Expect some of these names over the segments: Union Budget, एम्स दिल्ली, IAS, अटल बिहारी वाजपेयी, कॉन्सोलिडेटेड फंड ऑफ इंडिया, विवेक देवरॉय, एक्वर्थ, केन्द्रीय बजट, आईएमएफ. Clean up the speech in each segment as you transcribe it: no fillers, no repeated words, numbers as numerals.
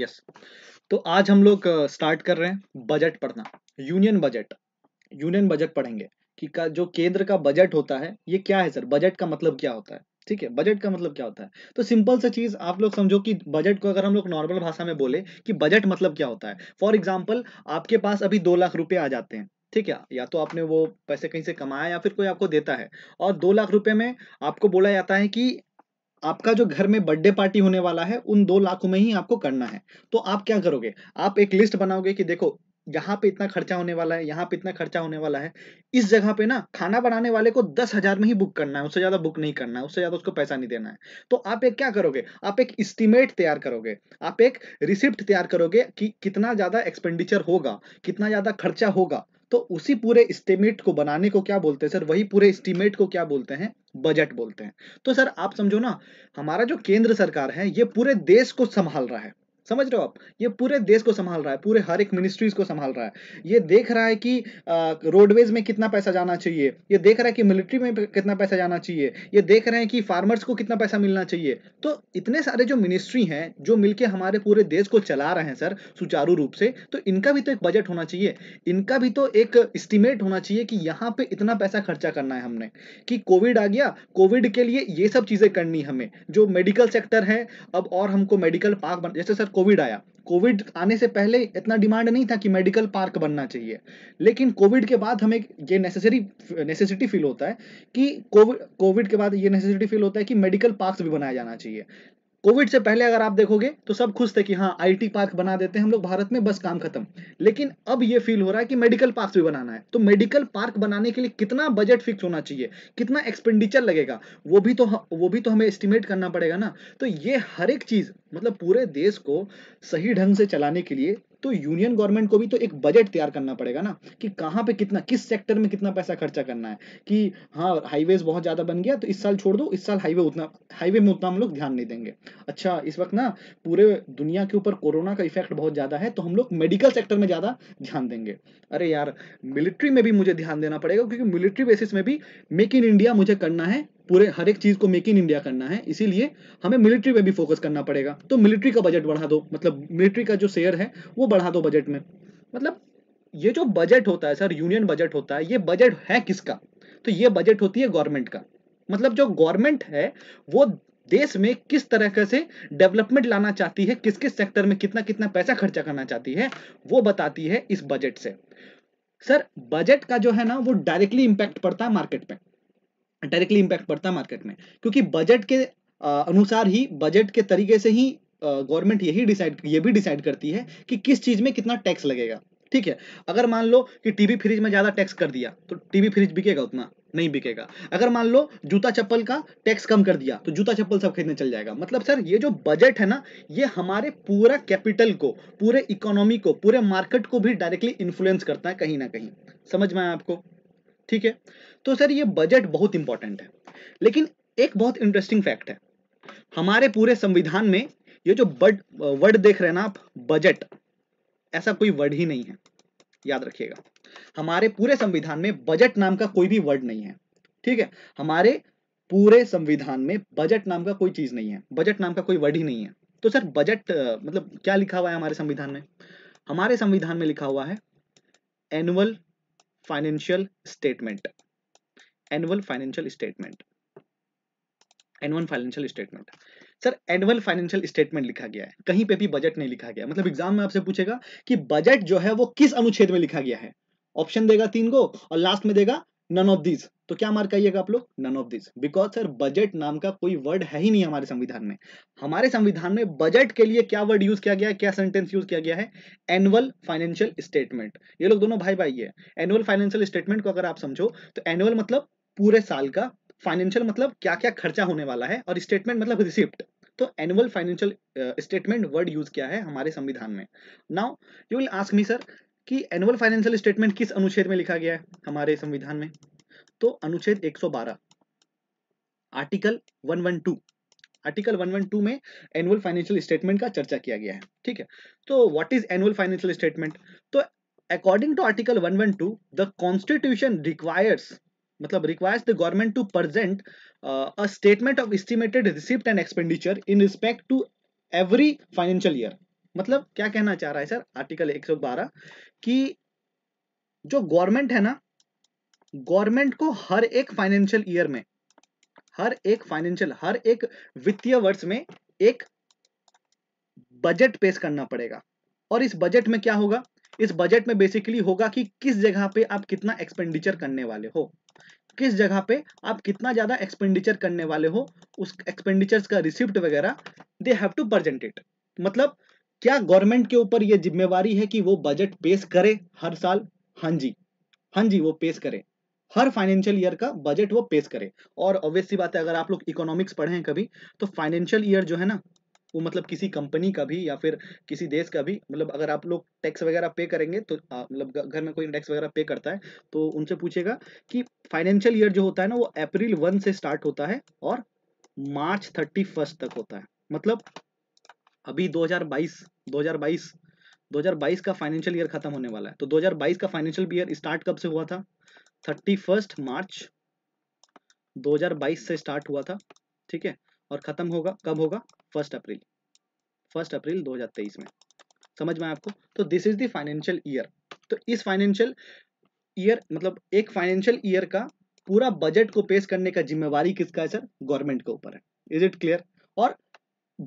Yes तो आज हम लोग स्टार्ट कर रहे हैं बजट पढ़ना, यूनियन बजट पढ़ेंगे कि जो केंद्र का बजट होता है ये क्या है सर, बजट का मतलब क्या होता है, ठीक है, बजट का मतलब क्या होता है। तो सिंपल सा चीज आप लोग समझो कि बजट को अगर हम लोग नॉर्मल भाषा में बोले कि बजट मतलब क्या होता है। फॉर एग्जाम्पल आपके पास अभी 2 लाख रुपए आ जाते हैं, ठीक है, या तो आपने वो पैसे कहीं से कमाया या फिर कोई आपको देता है, और 2 लाख रुपए में आपको बोला जाता है कि आपका जो घर में बर्थडे पार्टी होने वाला है उन 2 लाखों में ही आपको करना है। तो आप क्या करोगे, आप एक लिस्ट बनाओगे कि देखो यहाँ पे इतना खर्चा होने वाला है, यहाँ पे इतना खर्चा होने वाला है, इस जगह पे ना खाना बनाने वाले को 10,000 में ही बुक करना है, उससे ज्यादा बुक नहीं करना है, उससे ज्यादा उसको पैसा नहीं देना है। तो आप एक क्या करोगे, आप एक एस्टिमेट तैयार करोगे, आप एक रिसिप्ट तैयार करोगे कि कितना ज्यादा एक्सपेंडिचर होगा, कितना ज्यादा खर्चा होगा। तो उसी पूरे एस्टिमेट को बनाने को क्या बोलते हैं सर, वही पूरे एस्टिमेट को क्या बोलते हैं, बजट बोलते हैं। तो सर आप समझो ना, हमारा जो केंद्र सरकार है ये पूरे देश को संभाल रहा है, समझ रहे हो आप, ये पूरे देश को संभाल रहा है, पूरे हर एक मिनिस्ट्रीज को संभाल रहा है। ये देख रहा है कि रोडवेज में कितना पैसा जाना चाहिए, ये देख रहा है कि मिलिट्री में कितना पैसा जाना चाहिए, ये देख रहे हैं कि फार्मर्स को कितना पैसा मिलना चाहिए। तो इतने सारे जो मिनिस्ट्री हैं जो मिलके हमारे पूरे देश को चला रहे हैं सर सुचारू रूप से, तो इनका भी तो एक बजट होना चाहिए, इनका भी तो एक एस्टिमेट होना चाहिए कि यहाँ पे इतना पैसा खर्चा करना है हमने, कि कोविड आ गया, कोविड के लिए ये सब चीजें करनी हमें, जो मेडिकल सेक्टर है अब और हमको मेडिकल पार्क बना, जैसे सर कोविड आया, कोविड आने से पहले इतना डिमांड नहीं था कि मेडिकल पार्क बनना चाहिए, लेकिन कोविड के बाद हमें ये नेसेसिटी फील होता है कि कोविड के बाद ये नेसेसिटी फील होता है कि मेडिकल पार्क्स भी बनाया जाना चाहिए। कोविड से पहले अगर आप देखोगे तो सब खुश थे कि हाँ आईटी पार्क बना देते हैं हम लोग भारत में, बस काम खत्म। लेकिन अब ये फील हो रहा है कि मेडिकल पार्क भी बनाना है, तो मेडिकल पार्क बनाने के लिए कितना बजट फिक्स होना चाहिए, कितना एक्सपेंडिचर लगेगा, वो भी तो हमें एस्टिमेट करना पड़ेगा ना। तो ये हर एक चीज मतलब पूरे देश को सही ढंग से चलाने के लिए तो यूनियन गवर्नमेंट को भी तो एक बजट तैयार करना पड़ेगा ना, कि कहाँ पे कितना, किस सेक्टर में कितना पैसा खर्चा करना है, कि हाँ हाईवेज बहुत ज्यादा बन गया तो इस साल छोड़ दो, इस साल हाईवे में उतना हम लोग ध्यान नहीं देंगे। अच्छा इस वक्त ना पूरे दुनिया के ऊपर कोरोना का इफेक्ट बहुत ज्यादा है तो हम लोग मेडिकल सेक्टर में ज्यादा ध्यान देंगे। अरे यार मिलिट्री में भी मुझे ध्यान देना पड़ेगा, क्योंकि मिलिट्री बेसिस में भी मेक इन इंडिया मुझे करना है, पूरे हर एक चीज को मेक इन इंडिया करना है, इसीलिए हमें मिलिट्री पे भी फोकस करना पड़ेगा। तो मिलिट्री का बजट बढ़ा दो, मतलब मिलिट्री का जो शेयर है वो बढ़ा दो बजट में। मतलब ये जो बजट होता है सर यूनियन बजट होता है, ये बजट है किसका, तो ये बजट होती है गवर्नमेंट का। मतलब जो गवर्नमेंट है वो देश में किस तरह से डेवलपमेंट लाना चाहती है, किस किस सेक्टर में कितना कितना पैसा खर्चा करना चाहती है, वो बताती है इस बजट से। सर बजट का जो है ना वो डायरेक्टली इंपैक्ट पड़ता है मार्केट पे, डायरेक्टली इंपैक्ट पड़ता है मार्केट में, क्योंकि बजट के अनुसार ही, बजट के तरीके से ही गवर्नमेंट ये भी डिसाइड करती है कि किस चीज में कितना टैक्स लगेगा, ठीक है। अगर मान लो कि टीवी फ्रिज में ज्यादा टैक्स कर दिया तो टीवी फ्रिज बिकेगा उतना नहीं बिकेगा। अगर मान लो जूता चप्पल का टैक्स कम कर दिया तो जूता चप्पल सब खरीदने चल जाएगा। मतलब सर ये जो बजट है ना ये हमारे पूरा कैपिटल को, पूरे इकोनॉमी को, पूरे मार्केट को भी डायरेक्टली इन्फ्लुएंस करता है कहीं ना कहीं, समझ में आया आपको, ठीक है। तो सर ये बजट बहुत इंपॉर्टेंट है। लेकिन एक बहुत इंटरेस्टिंग फैक्ट है, हमारे पूरे संविधान में ये जो वर्ड देख रहे हैं ना आप, बजट, ऐसा कोई वर्ड ही नहीं है, याद रखिएगा। हमारे पूरे संविधान में बजट नाम का कोई भी वर्ड नहीं है, ठीक है। हमारे पूरे संविधान में बजट नाम का कोई चीज नहीं है, बजट नाम का कोई वर्ड ही नहीं है। तो सर बजट मतलब क्या लिखा हुआ है हमारे संविधान में, हमारे संविधान में लिखा हुआ है annual financial statement, annual financial statement, annual financial statement. Sir annual financial statement लिखा गया है, कहीं पे भी बजट नहीं लिखा गया। मतलब एग्जाम में आपसे पूछेगा कि बजट जो है वो किस अनुच्छेद में लिखा गया है, ऑप्शन देगा 3 को और लास्ट में देगा नन ऑफ दीज, तो क्या मार्क आइएगा आप लोग, none of this, because sir budget नाम का कोई वर्ड है ही नहीं हमारे संविधान में। हमारे संविधान में बजट के लिए क्या वर्ड यूज किया गया है, क्या सेंटेंस यूज किया गया है, एनुअल फाइनेंशियल स्टेटमेंट। ये लोग दोनों भाई भाई है। एनुअल फाइनेंशियल स्टेटमेंट को अगर आप समझो तो एनुअल मतलब पूरे साल का, फाइनेंशियल मतलब क्या क्या खर्चा होने वाला है, और स्टेटमेंट मतलब रिसिप्ट। तो annual financial statement word use किया है हमारे संविधान में। Now you will ask me sir कि एनुअल फाइनेंशियल स्टेटमेंट किस अनुच्छेद में लिखा गया है हमारे संविधान में, तो अनुच्छेद 112 आर्टिकल 112 में एनुअल फाइनेंशियल स्टेटमेंट का चर्चा किया गया है, ठीक है। तो what is annual financial statement, तो according to article 112 the constitution requires the government to present a statement of estimated receipt and expenditure in respect to every financial year. मतलब क्या कहना चाह रहा है सर आर्टिकल 112 कि जो गवर्नमेंट है ना, गवर्नमेंट को हर एक फाइनेंशियल ईयर में, हर एक वित्तीय वर्ष में एक बजट पेश करना पड़ेगा। और इस बजट में क्या होगा, इस बजट में बेसिकली होगा कि किस जगह पे आप कितना एक्सपेंडिचर करने वाले हो, किस जगह पे आप कितना ज्यादा एक्सपेंडिचर करने वाले हो, उस एक्सपेंडिचर्स का रिसिप्ट वगैरह they have to present it. मतलब क्या गवर्नमेंट के ऊपर ये जिम्मेवारी है कि वो बजट पेश करे हर साल? हाँ जी, हाँ जी, वो पेश करे, हर फाइनेंशियल ईयर का बजट वो पेश करे। और ऑब्वियस सी बात है, अगर आप लोग इकोनॉमिक्स पढ़े हैं कभी, तो फाइनेंशियल ईयर जो है ना वो मतलब किसी कंपनी का भी या फिर किसी देश का भी, मतलब अगर आप लोग टैक्स वगैरह पे करेंगे तो मतलब घर में कोई टैक्स वगैरह पे करता है तो उनसे पूछेगा कि फाइनेंशियल ईयर जो होता है ना वो अप्रैल 1 से स्टार्ट होता है और मार्च 31 तक होता है। मतलब अभी 2022 का फाइनेंशियल ईयर खत्म होने वाला है, तो 2022 का फाइनेंशियल ईयर स्टार्ट कब से हुआ था? 31 मार्च 2022 से स्टार्ट हुआ था, ठीक है, और खत्म होगा कब होगा? 1 अप्रैल 2023 में। समझ में आपको? तो this is the financial year. तो इस फाइनेंशियल ईयर मतलब एक फाइनेंशियल ईयर का पूरा बजट को पेश करने का जिम्मेवारी किसका है सर? गवर्नमेंट के ऊपर है। Is it clear? और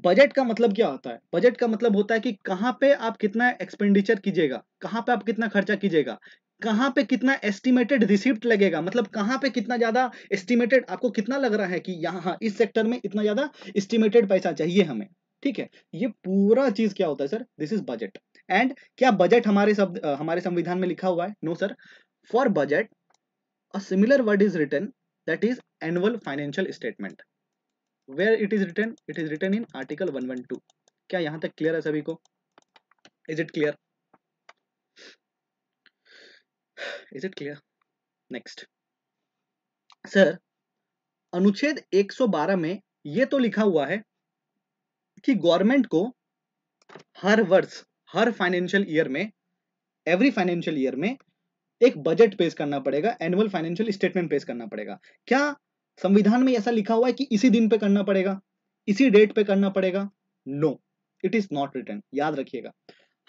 बजट का मतलब क्या होता है? बजट का मतलब होता है कि कहाँ पे आप कितना एक्सपेंडिचर कीजिएगा, कहाँ पे आप कितना खर्चा कीजिएगा, कहाँ पे कितना एस्टिमेटेड रिसिप्ट लगेगा, मतलब कहाँ पे कितना ज्यादा एस्टिमेटेड, आपको कितना लग रहा है कि यहाँ इस सेक्टर में इतना ज्यादा एस्टिमेटेड पैसा चाहिए हमें, ठीक है। ये पूरा चीज क्या होता है sir? This is budget. And क्या बजट हमारे संविधान में लिखा हुआ है? No sir. For budget a similar word is written, that is annual financial statement. Where it is written? It is written in article 112। क्या यहाँ तक क्लियर है सभी को? Is it clear? Is it clear? Next. Sir अनुच्छेद 112 में यह तो लिखा हुआ है कि गवर्नमेंट को हर वर्ष, हर फाइनेंशियल ईयर में, एवरी फाइनेंशियल ईयर में एक बजट पेश करना पड़ेगा, एनुअल फाइनेंशियल स्टेटमेंट पेश करना पड़ेगा। क्या संविधान में ऐसा लिखा हुआ है कि इसी दिन पे करना पड़ेगा, इसी डेट पे करना पड़ेगा? No, it is not written. याद रखिएगा,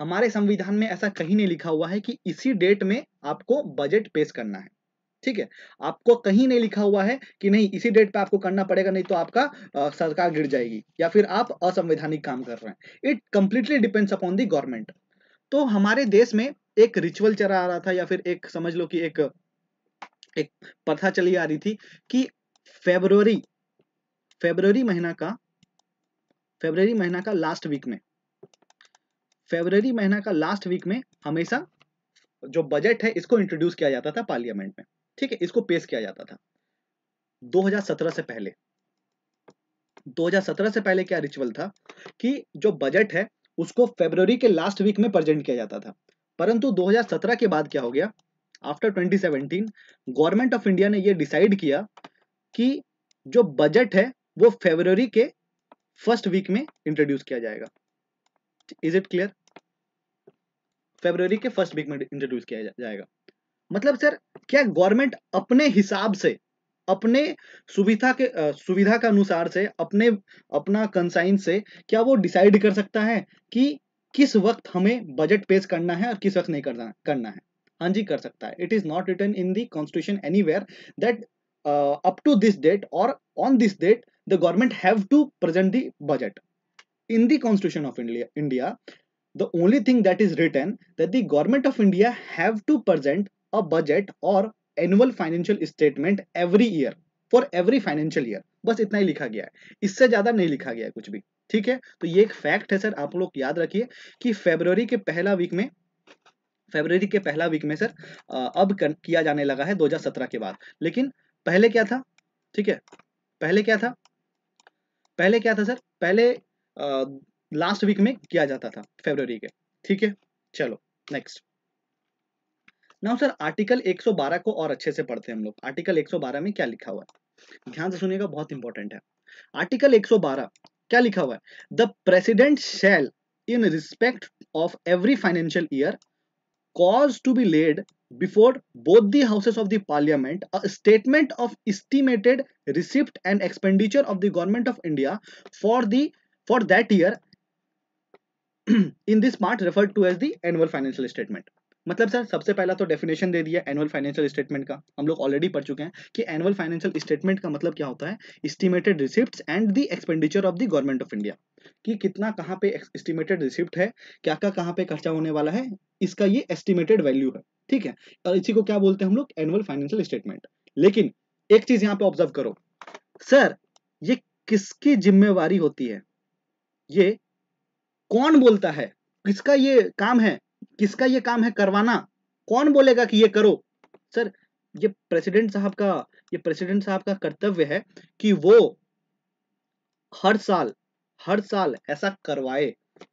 हमारे संविधान में ऐसा कहीं नहीं लिखा हुआ है कि इसी डेट में आपको बजट पेश करना है, ठीक है। आपको कहीं नहीं लिखा हुआ है कि नहीं इसी डेट पे आपको करना पड़ेगा, नहीं तो आपका सरकार गिर जाएगी या फिर आप असंवैधानिक काम कर रहे हैं। It completely depends upon the government. तो हमारे देश में एक रिचुअल चला आ रहा था या फिर एक समझ लो कि एक प्रथा चली आ रही थी कि फरवरी महीना का लास्ट वीक में, फरवरी महीना का लास्ट वीक में हमेशा जो बजट है इसको इंट्रोड्यूस किया जाता था पार्लियामेंट में, ठीक है, इसको पेश किया जाता था। 2017 से पहले क्या रिचुअल था कि जो बजट है उसको फरवरी के लास्ट वीक में प्रेजेंट किया जाता था, परंतु 2017 के बाद क्या हो गया? आफ्टर 2017 गवर्नमेंट ऑफ इंडिया ने यह डिसाइड किया कि जो बजट है वो फरवरी के फर्स्ट वीक में इंट्रोड्यूस किया जाएगा। Is it clear? फरवरी के फर्स्ट वीक में इंट्रोड्यूस किया जाएगा। मतलब सर क्या गवर्नमेंट अपने हिसाब से, अपने सुविधा के अनुसार से, अपना कंसाइंस से क्या वो डिसाइड कर सकता है कि किस वक्त हमें बजट पेश करना है और किस वक्त नहीं करना है? हाँ जी, कर सकता है। It is not written in the constitution anywhere that up to this date और on this date the government have to present the budget. In the Constitution of India, the only thing that is written that the Government of India have to present a budget or annual financial statement every year for every financial year. बस इतना ही लिखा गया है, इससे ज्यादा नहीं लिखा गया है कुछ भी, ठीक है। तो ये एक फैक्ट है सर, आप लोग याद रखिए कि फरवरी के पहला वीक में सर अब किया जाने लगा है 2017 के बाद। लेकिन पहले क्या था, ठीक है, पहले क्या था सर? पहले लास्ट वीक में किया जाता था फरवरी के, ठीक है। चलो नेक्स्ट। नाउ सर आर्टिकल 112 को और अच्छे से पढ़ते हैं हम लोग। आर्टिकल 112 में क्या लिखा हुआ है, ध्यान से सुनिएगा, बहुत इंपॉर्टेंट है। आर्टिकल 112 क्या लिखा हुआ है? The president shall in respect of every financial year cause to be laid before both the houses of the parliament a statement of estimated receipt and expenditure of the government of India for that year in this part referred to as the annual financial statement. मतलब sir सबसे पहला तो definition दे दिया annual financial statement का, हम लोग already पढ़ चुके हैं कि एनुअल फाइनेंशियल स्टेटमेंट का मतलब क्या होता है, estimated receipts and the expenditure of the government of India, कि कितना कहाँ पे एस्टिमेटेड रिसिप्ट है, क्या क्या कहाँ पे खर्चा होने वाला है, इसका ये एस्टिमेटेड वैल्यू है, ठीक है, और इसी को क्या बोलते हैं हम लोग एनुअल फाइनेंशियल स्टेटमेंट। लेकिन एक चीज यहाँ पे ऑब्जर्व करो सर, ये किसकी जिम्मेवारी होती है, ये कौन बोलता है, किसका ये काम है, किसका ये काम है करवाना, कौन बोलेगा कि ये करो। सर ये प्रेसिडेंट साहब का, ये प्रेसिडेंट साहब का कर्तव्य है कि वो हर साल ऐसा करवाए,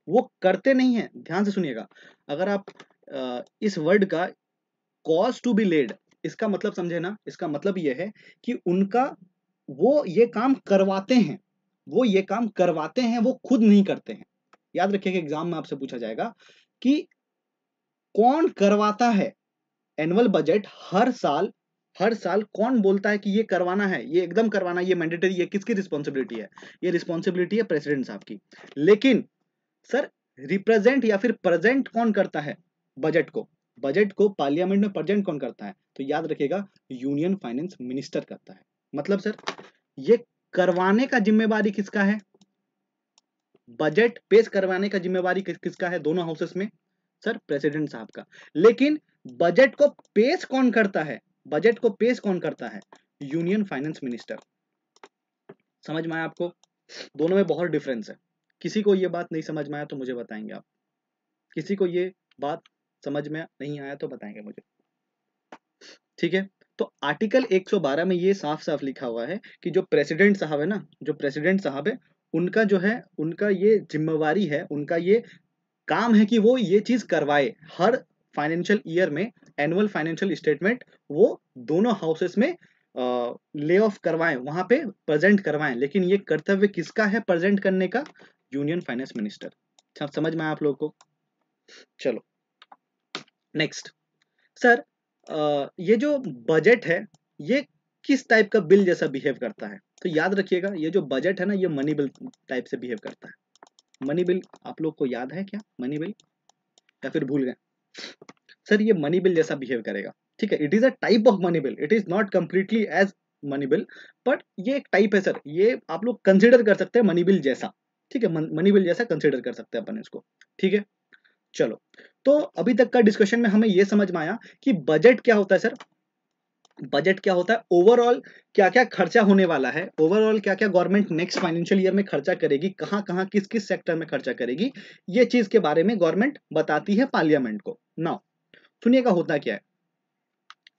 वो करते नहीं है। ध्यान से सुनिएगा, अगर आप इस वर्ड का कॉज टू बी लेड, इसका मतलब समझे ना, इसका मतलब ये है कि उनका वो ये काम करवाते हैं, वो ये काम करवाते हैं, वो खुद नहीं करते हैं। याद रखिए कि एग्जाम में आपसे पूछा जाएगा कि कौन करवाता है एनुअल बजट, हर साल कौन बोलता है कि ये करवाना है, ये एकदम करवाना, ये मैंडेटरी, ये किसकी रिस्पॉन्सिबिलिटी है, ये रिस्पॉन्सिबिलिटी है प्रेसिडेंट साहब की। लेकिन सर रिप्रेजेंट या फिर प्रेजेंट कौन करता है बजट को, बजट को पार्लियामेंट में प्रेजेंट कौन करता है, तो याद रखिएगा यूनियन फाइनेंस मिनिस्टर करता है। मतलब सर ये करवाने का जिम्मेवारी किसका है, बजट पेश करवाने का जिम्मेवारी किसका है दोनों हाउसेस में, सर प्रेसिडेंट साहब का। लेकिन बजट को पेश कौन करता है, बजट को पेश कौन करता है, यूनियन फाइनेंस मिनिस्टर। समझ में आया आपको, दोनों में बहुत डिफरेंस है। किसी को ये बात नहीं समझ में आया तो मुझे बताएंगे आप, किसी को ये बात समझ में नहीं आया तो बताएंगे मुझे, ठीक है। तो आर्टिकल 112 में ये साफ साफ लिखा हुआ है कि जो प्रेसिडेंट साहब है ना, जो प्रेसिडेंट साहब है उनका जो है, उनका ये जिम्मेवारी है, उनका ये काम है कि वो ये चीज करवाए। हर फाइनेंशियल ईयर में एनुअल फाइनेंशियल स्टेटमेंट वो दोनों हाउसेस में ले ऑफ करवाएं, वहां पे प्रेजेंट करवाएं। लेकिन ये कर्तव्य किसका है प्रेजेंट करने का, यूनियन फाइनेंस मिनिस्टर। समझ में आया आप लोगों को। चलो नेक्स्ट सर, ये जो बजट है ये किस टाइप का बिल जैसा बिहेव करता है, तो याद रखिएगा ये जो बजट है ना, ये मनी बिल टाइप से बिहेव करता है। मनी बिल आप लोग को याद है क्या, मनी बिल, या फिर भूल गए। सर ये मनी बिल जैसा बिहेव करेगा, ठीक है। It is a type of money bill, it is not completely as money bill, but ये एक टाइप है सर, ये आप लोग कंसिडर कर सकते हैं मनी बिल जैसा, ठीक है, मनी बिल जैसा कंसिडर कर सकते हैं अपन इसको, ठीक है। चलो तो अभी तक का डिस्कशन में हमें यह समझ में आया कि बजट क्या होता है सर, बजट क्या होता है, ओवरऑल क्या क्या खर्चा होने वाला है, ओवरऑल क्या क्या गवर्नमेंट नेक्स्ट फाइनेंशियल ईयर में खर्चा करेगी, कहां कहां किस किस सेक्टर में खर्चा करेगी, ये चीज के बारे में गवर्नमेंट बताती है पार्लियामेंट को। नाउ सुनिएगा होता क्या है।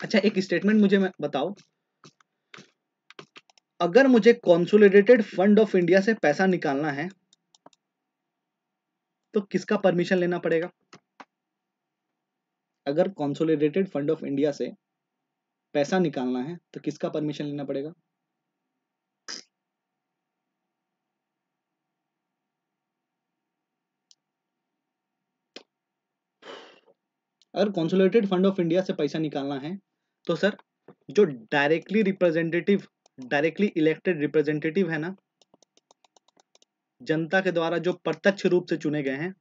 अच्छा एक स्टेटमेंट मुझे बताओ, अगर मुझे कॉन्सोलिडेटेड फंड ऑफ इंडिया से पैसा निकालना है तो किसका परमिशन लेना पड़ेगा, अगर कॉन्सोलिडेटेड फंड ऑफ इंडिया से पैसा निकालना है तो किसका परमिशन लेना पड़ेगा, अगर कॉन्सोलिडेटेड फंड ऑफ इंडिया से पैसा निकालना है तो सर जो directly representative, directly elected representative है ना, जनता के द्वारा जो प्रत्यक्ष रूप से चुने गए हैं,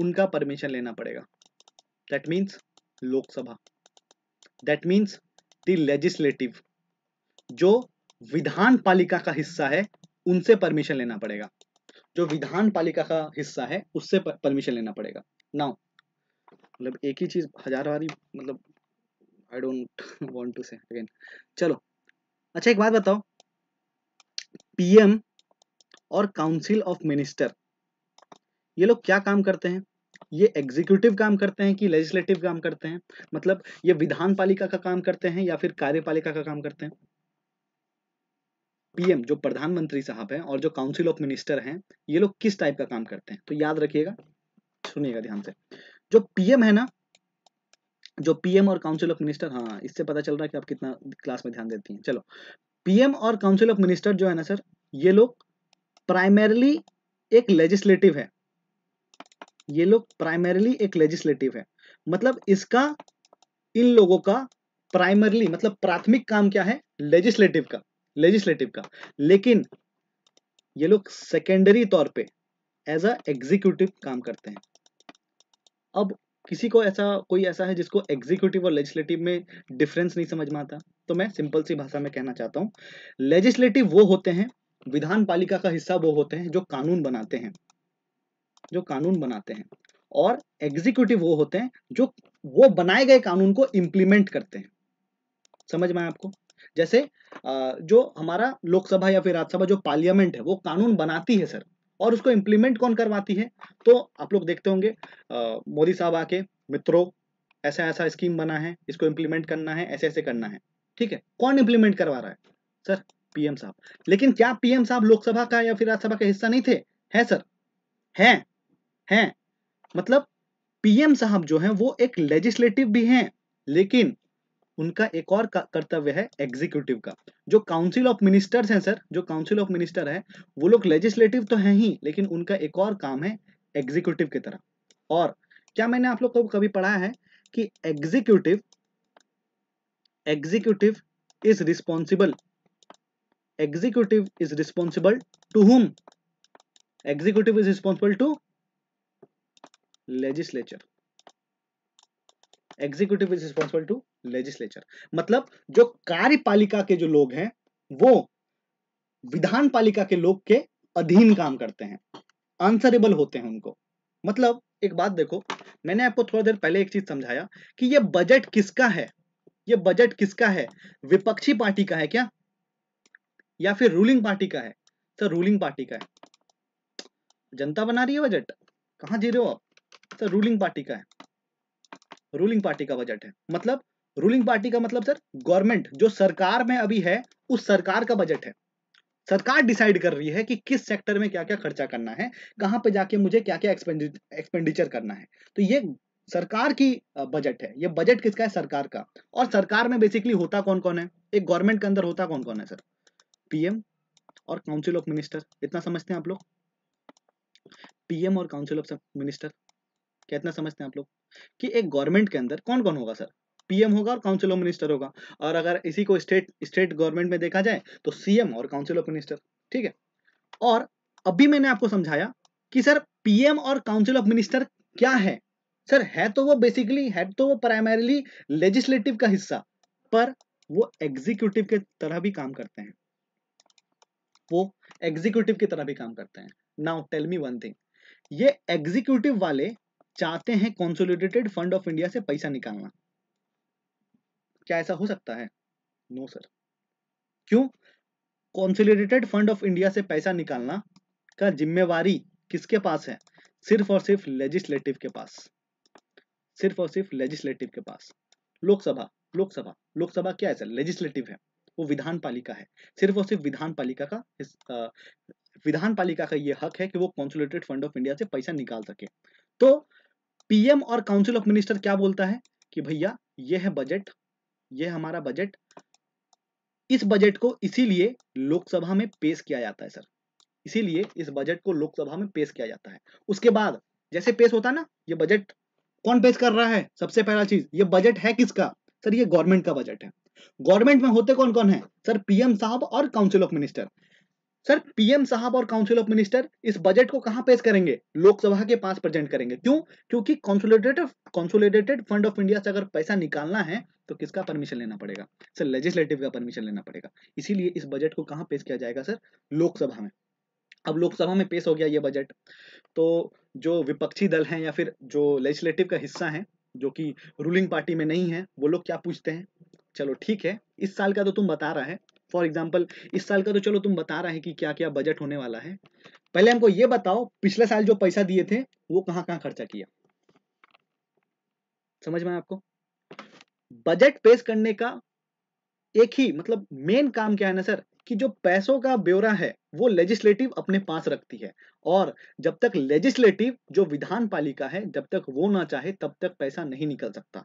उनका परमिशन लेना पड़ेगा। That means Lok Sabha, that means the legislative, जो विधान पालिका का हिस्सा है उनसे परमिशन लेना पड़ेगा, जो विधान पालिका का हिस्सा है उससे परमिशन लेना पड़ेगा। नाउ मतलब एक ही चीज हजार बारी, मतलब I don't want to say again. चलो अच्छा एक बात बताओ, पीएम और काउंसिल ऑफ मिनिस्टर ये लोग क्या काम करते हैं, ये एग्जीक्यूटिव काम करते हैं कि लेजिस्लेटिव काम करते हैं, मतलब ये विधान पालिका का काम करते हैं या फिर कार्यपालिका का काम करते हैं। पीएम जो प्रधानमंत्री साहब हैं और जो काउंसिल ऑफ मिनिस्टर हैं, ये लोग किस टाइप का काम करते हैं, तो याद रखिएगा, सुनिएगा ध्यान से। जो पीएम है ना, जो पीएम और काउंसिल ऑफ मिनिस्टर, हाँ इससे पता चल रहा है कि आप कितना क्लास में ध्यान देती हैं। चलो पीएम और काउंसिल ऑफ मिनिस्टर जो है ना सर, ये लोग प्राइमरीली एक लेजिस्लेटिव है, ये लोग प्राइमरीली एक लेजिस्लेटिव है, मतलब इसका, इन लोगों का प्राइमरीली मतलब प्राथमिक काम क्या है, लेजिस्लेटिव का, लेजिस्लेटिव का। लेकिन ये लोग सेकेंडरी तौर पे, एज अ एग्जीक्यूटिव काम करते हैं। अब किसी को ऐसा कोई ऐसा है जिसको एग्जीक्यूटिव और लेजिस्लेटिव में डिफरेंस नहीं समझ में आता, तो मैं सिंपल सी भाषा में कहना चाहता हूँ, लेजिस्लेटिव वो होते हैं, विधान पालिका का हिस्सा वो होते हैं जो कानून बनाते हैं, और एग्जीक्यूटिव वो होते हैं जो वो बनाए गए कानून को इम्प्लीमेंट करते हैं। समझ में आए आपको? जैसे जो हमारा लोकसभा या फिर राज्यसभा, जो पार्लियामेंट है, वो कानून बनाती है सर, और उसको इम्प्लीमेंट कौन करवाती है? तो आप लोग देखते होंगे मोदी साहब आके, मित्रों ऐसा ऐसा स्कीम बना है, इसको इम्प्लीमेंट करना है, ऐसे ऐसे करना है, ठीक है। कौन इम्प्लीमेंट करवा रहा है? सर पीएम साहब। लेकिन क्या पीएम साहब लोकसभा का या फिर राज्यसभा का हिस्सा नहीं थे? है सर, हैं। मतलब पीएम साहब जो हैं वो एक लेजिस्लेटिव भी हैं, लेकिन उनका एक और कर्तव्य है एग्जीक्यूटिव का। जो काउंसिल ऑफ मिनिस्टर्स हैं सर, जो काउंसिल ऑफ मिनिस्टर है वो लोग लेजिस्लेटिव तो हैं ही, लेकिन उनका एक और काम है एग्जीक्यूटिव की तरह। और क्या मैंने आप लोग को कभी पढ़ा है कि executive is responsible, executive is responsible to whom? Executive is responsible to legislature, executive is responsible to legislature. मतलब जो कार्यपालिका के जो लोग हैं वो विधान पालिका के लोग के अधीन काम करते हैं, आंसरेबल होते हैं उनको। मतलब एक बात देखो, मैंने आपको थोड़ा देर पहले एक चीज समझाया कि ये बजट किसका है, ये बजट किसका है? विपक्षी पार्टी का है क्या या फिर रूलिंग पार्टी का है? सर रूलिंग पार्टी का है। जनता बना रही है बजट, कहां जी रहे हो आप? सर रूलिंग पार्टी का है, रूलिंग पार्टी का बजट है। मतलब रूलिंग पार्टी का मतलब सर गवर्नमेंट, जो सरकार में अभी है उस सरकार का बजट है। सरकार डिसाइड कर रही है कि किस सेक्टर में क्या क्या खर्चा करना है, कहां पे जाके मुझे क्या क्या एक्सपेंडिचर करना है। तो ये सरकार की बजट है। ये बजट किसका है? सरकार का। और सरकार में बेसिकली होता कौन कौन है? एक गवर्नमेंट के अंदर होता कौन कौन है सर? पीएम और काउंसिल ऑफ मिनिस्टर। इतना समझते हैं आप लोग? पीएम और काउंसिल ऑफ मिनिस्टर, क्या इतना समझते हैं आप लोग कि एक गवर्नमेंट के अंदर कौन कौन होगा सर? पीएम होगा और काउंसिल ऑफ मिनिस्टर होगा। और अगर इसी को स्टेट गवर्नमेंट में देखा जाए तो सीएम और काउंसिल ऑफ मिनिस्टर, ठीक है। और अभी मैंने आपको समझाया कि सर पीएम और काउंसिल ऑफ मिनिस्टर क्या है। सर है तो वो बेसिकली, है तो वो प्राइमरीली लेजिस्लेटिव का हिस्सा, पर वो एग्जीक्यूटिव के तरह भी काम करते हैं, वो एग्जीक्यूटिव की तरह भी काम करते हैं। Now tell me one thing, ये एग्जीक्यूटिव वाले चाहते हैं कंसोलिडेटेड फंड ऑफ इंडिया से पैसा निकालना, क्या ऐसा हो सकता है? No sir. क्यों? कंसोलिडेटेड फंड ऑफ इंडिया से पैसा निकालना का जिम्मेवारी किसके पास है? सिर्फ और सिर्फ लेजिस्लेटिव के पास, सिर्फ और सिर्फ लेजिस्लेटिव के पास। लोकसभा क्या है सर? लेजिस्लेटिव है, वो विधान पालिका है। सिर्फ और सिर्फ विधान पालिका का ये हक है कि वो कंसोलिडेटेड फंड ऑफ इंडिया से पैसा निकाल सके। तो पीएम और काउंसिल ऑफ मिनिस्टर क्या बोलता है कि भैया ये है बजट, ये हमारा बजट, इस बजट को इसीलिए लोकसभा में पेश किया जाता है सर, इसीलिए इस बजट को लोकसभा में पेश किया जाता है। उसके बाद जैसे पेश होता है ना ये बजट, कौन पेश कर रहा है? सबसे पहला चीज, ये बजट है किसका सर? ये गवर्नमेंट का बजट है। गवर्नमेंट में होते कौन कौन है सर? पीएम साहब और council of minister. Sir PM साहब और काउंसिल ऑफ मिनिस्टर इस बजट को कहां पेश करेंगे? लोकसभा के पास प्रेजेंट करेंगे। क्यों? क्योंकि कंसोलिडेटेड फंड ऑफ इंडिया से अगर पैसा निकालना है तो किसका परमिशन लेना पड़ेगा सर? लेजिस्लेटिव का परमिशन लेना पड़ेगा। इसीलिए इस बजट को कहां पेश किया जाएगा सर? लोकसभा में। अब लोकसभा में पेश हो गया ये बजट, तो जो विपक्षी दल है या फिर जो लेजिस्लेटिव का हिस्सा है, जो कि रूलिंग पार्टी में नहीं है, वो लोग क्या पूछते हैं? चलो ठीक है, इस साल का तो तुम बता रहा है, फॉर एग्जाम्पल इस साल का तो चलो तुम बता रहा है कि क्या क्या बजट होने वाला है, पहले हमको ये बताओ पिछले साल जो पैसा दिए थे वो कहां कहां खर्चा किया। समझ में आपको? बजट पेश करने का एक ही मतलब मेन काम क्या है ना सर, कि जो पैसों का ब्यौरा है वो लेजिस्लेटिव अपने पास रखती है, और जब तक लेजिस्लेटिव जो विधान पालिका है जब तक वो ना चाहे तब तक पैसा नहीं निकल सकता,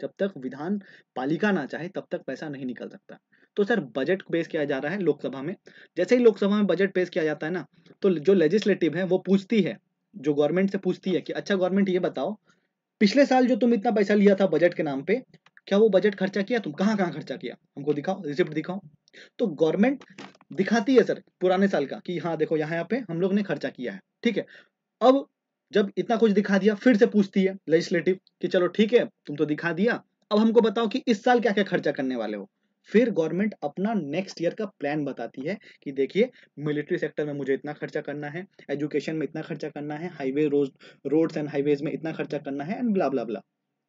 जब तक विधान पालिका ना चाहे तब तक पैसा नहीं निकल सकता। तो सर बजट पेश किया जा रहा है लोकसभा में, जैसे ही लोकसभा में बजट पेश किया जाता है ना, तो जो लेजिस्लेटिव है वो पूछती है, जो गवर्नमेंट से पूछती है कि अच्छा गवर्नमेंट ये बताओ पिछले साल जो तुम इतना पैसा लिया था बजट के नाम पे, क्या वो बजट खर्चा किया? तुम कहाँ कहाँ खर्चा किया? हमको दिखाओ, रिसिप्ट दिखाओ। तो गवर्नमेंट दिखाती है सर पुराने साल का कि हाँ देखो यहाँ पे हम लोग ने खर्चा किया है, ठीक है। अब जब इतना कुछ दिखा दिया, फिर से पूछती है लेजिस्लेटिव कि चलो ठीक है तुम तो दिखा दिया, अब हमको बताओ कि इस साल क्या क्या खर्चा करने वाले हो। फिर गवर्नमेंट अपना नेक्स्ट ईयर का प्लान बताती है कि देखिए मिलिट्री सेक्टर में मुझे इतना खर्चा करना है, एजुकेशन में इतना खर्चा करना है, हाईवे रोड्स एंड हाईवेज में इतना खर्चा करना है एंड ब्ला ब्ला ब्ला।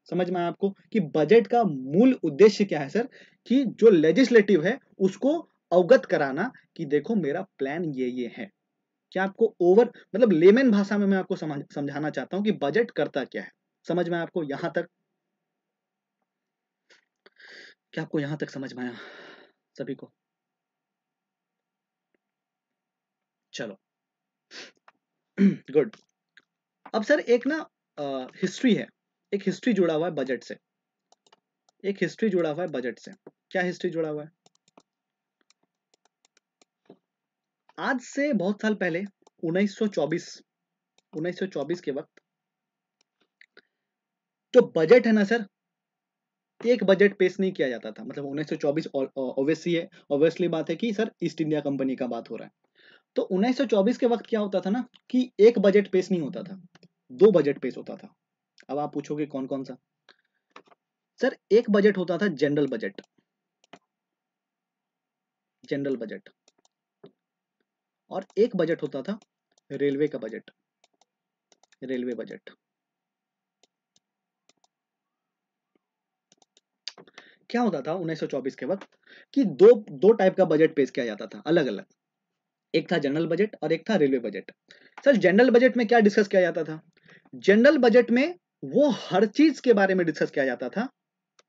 समझ में आया आपको कि बजट का मूल उद्देश्य क्या है सर, कि जो लेजिस्लेटिव है उसको अवगत कराना कि देखो मेरा प्लान ये है। क्या आपको ओवर मतलब लेमन भाषा में मैं आपको समझाना चाहता हूं कि बजट करता क्या है। समझ में आपको यहां तक, क्या आपको यहां तक समझ में आया सभी को? चलो गुड। अब सर एक ना हिस्ट्री है, एक हिस्ट्री जुड़ा हुआ है बजट से, एक हिस्ट्री जुड़ा हुआ है बजट से। क्या हिस्ट्री जुड़ा हुआ है? आज से बहुत साल पहले 1924 के वक्त जो बजट है ना सर, एक बजट पेश नहीं किया जाता था। मतलब 1924 ऑब्वियसली बात है कि सर ईस्ट इंडिया कंपनी का बात हो रहा है, तो 1924 के वक्त क्या होता था ना कि एक बजट पेश नहीं होता था, दो बजट पेश होता था। अब आप पूछोगे कौन कौन सा? सर एक बजट होता था जनरल बजट, जनरल बजट, और एक बजट होता था रेलवे का बजट, रेलवे बजट। क्या होता था 1924 के वक्त कि दो टाइप का बजट पेश किया जाता था अलग अलग, एक था जनरल बजट और एक था railway budget. Sir general budget में क्या डिस्कस किया जाता था? जनरल बजट में वो हर चीज के बारे में डिस्कस किया जाता था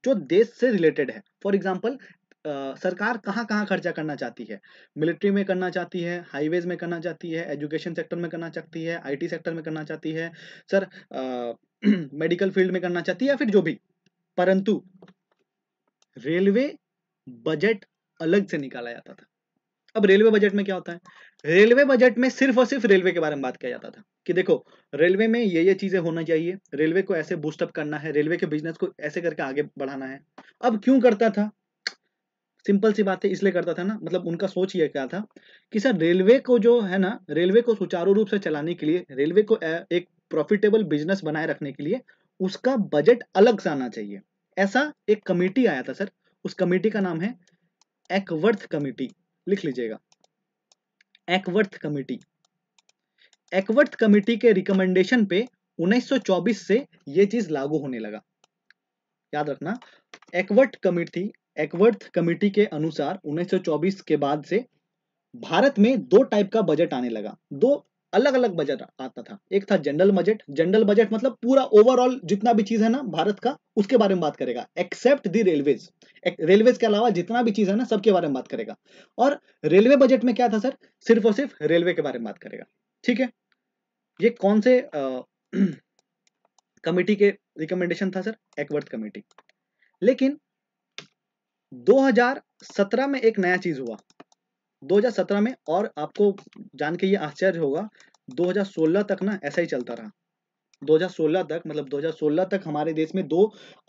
जो देश से रिलेटेड है। फॉर एग्जाम्पल सरकार कहाँ कहाँ खर्चा करना चाहती है, मिलिट्री में करना चाहती है, हाईवेज में करना चाहती है, एजुकेशन सेक्टर में करना चाहती है, आईटी सेक्टर में करना चाहती है, सर मेडिकल फील्ड में करना चाहती है, या फिर जो भी। परंतु रेलवे बजट अलग से निकाला जाता था। अब रेलवे बजट में क्या होता है? रेलवे बजट में सिर्फ और सिर्फ रेलवे के बारे में बात किया जाता था कि देखो रेलवे में ये चीजें होना चाहिए, रेलवे को ऐसे बूस्टअप करना है, रेलवे के बिजनेस को ऐसे करके आगे बढ़ाना है। अब क्यों करता था? सिंपल सी बात है, इसलिए करता था ना, मतलब उनका सोच ये क्या था कि सर रेलवे को जो है ना, रेलवे को सुचारू रूप से चलाने के लिए, रेलवे को एक प्रॉफिटेबल बिजनेस बनाए रखने के लिए उसका बजट अलग से आना चाहिए। ऐसा एक कमेटी आया था सर, उस कमेटी का नाम है एक्वर्थ कमेटी, लिख लीजिएगा एक्वर्थ कमेटी। एक्वर्थ कमेटी के रिकमेंडेशन पे 1924 से ये चीज लागू होने लगा, याद रखना। एक्वर्थ कमेटी के अनुसार 1924 के बाद से भारत में दो टाइप का बजट आने लगा, दो अलग अलग बजट आता था। एक था जनरल बजट, जनरल बजट मतलब पूरा ओवरऑल जितना भी चीज है ना भारत का उसके बारे में बात करेगा, एक्सेप्ट दी रेलवेज, रेलवेज के अलावा जितना भी चीज है ना सबके बारे में बात करेगा। और रेलवे बजट में क्या था सर? सिर्फ और सिर्फ रेलवे के बारे में बात करेगा। ठीक है, ये कौन से कमेटी के रिकमेंडेशन था सर? एक्वर्थ committee. लेकिन 2017 में एक नया चीज हुआ 2017 में, और आपको जान के ये आश्चर्य होगा 2016 तक ना ऐसा ही चलता रहा। 2016 तक मतलब 2016 तक हमारे देश में दो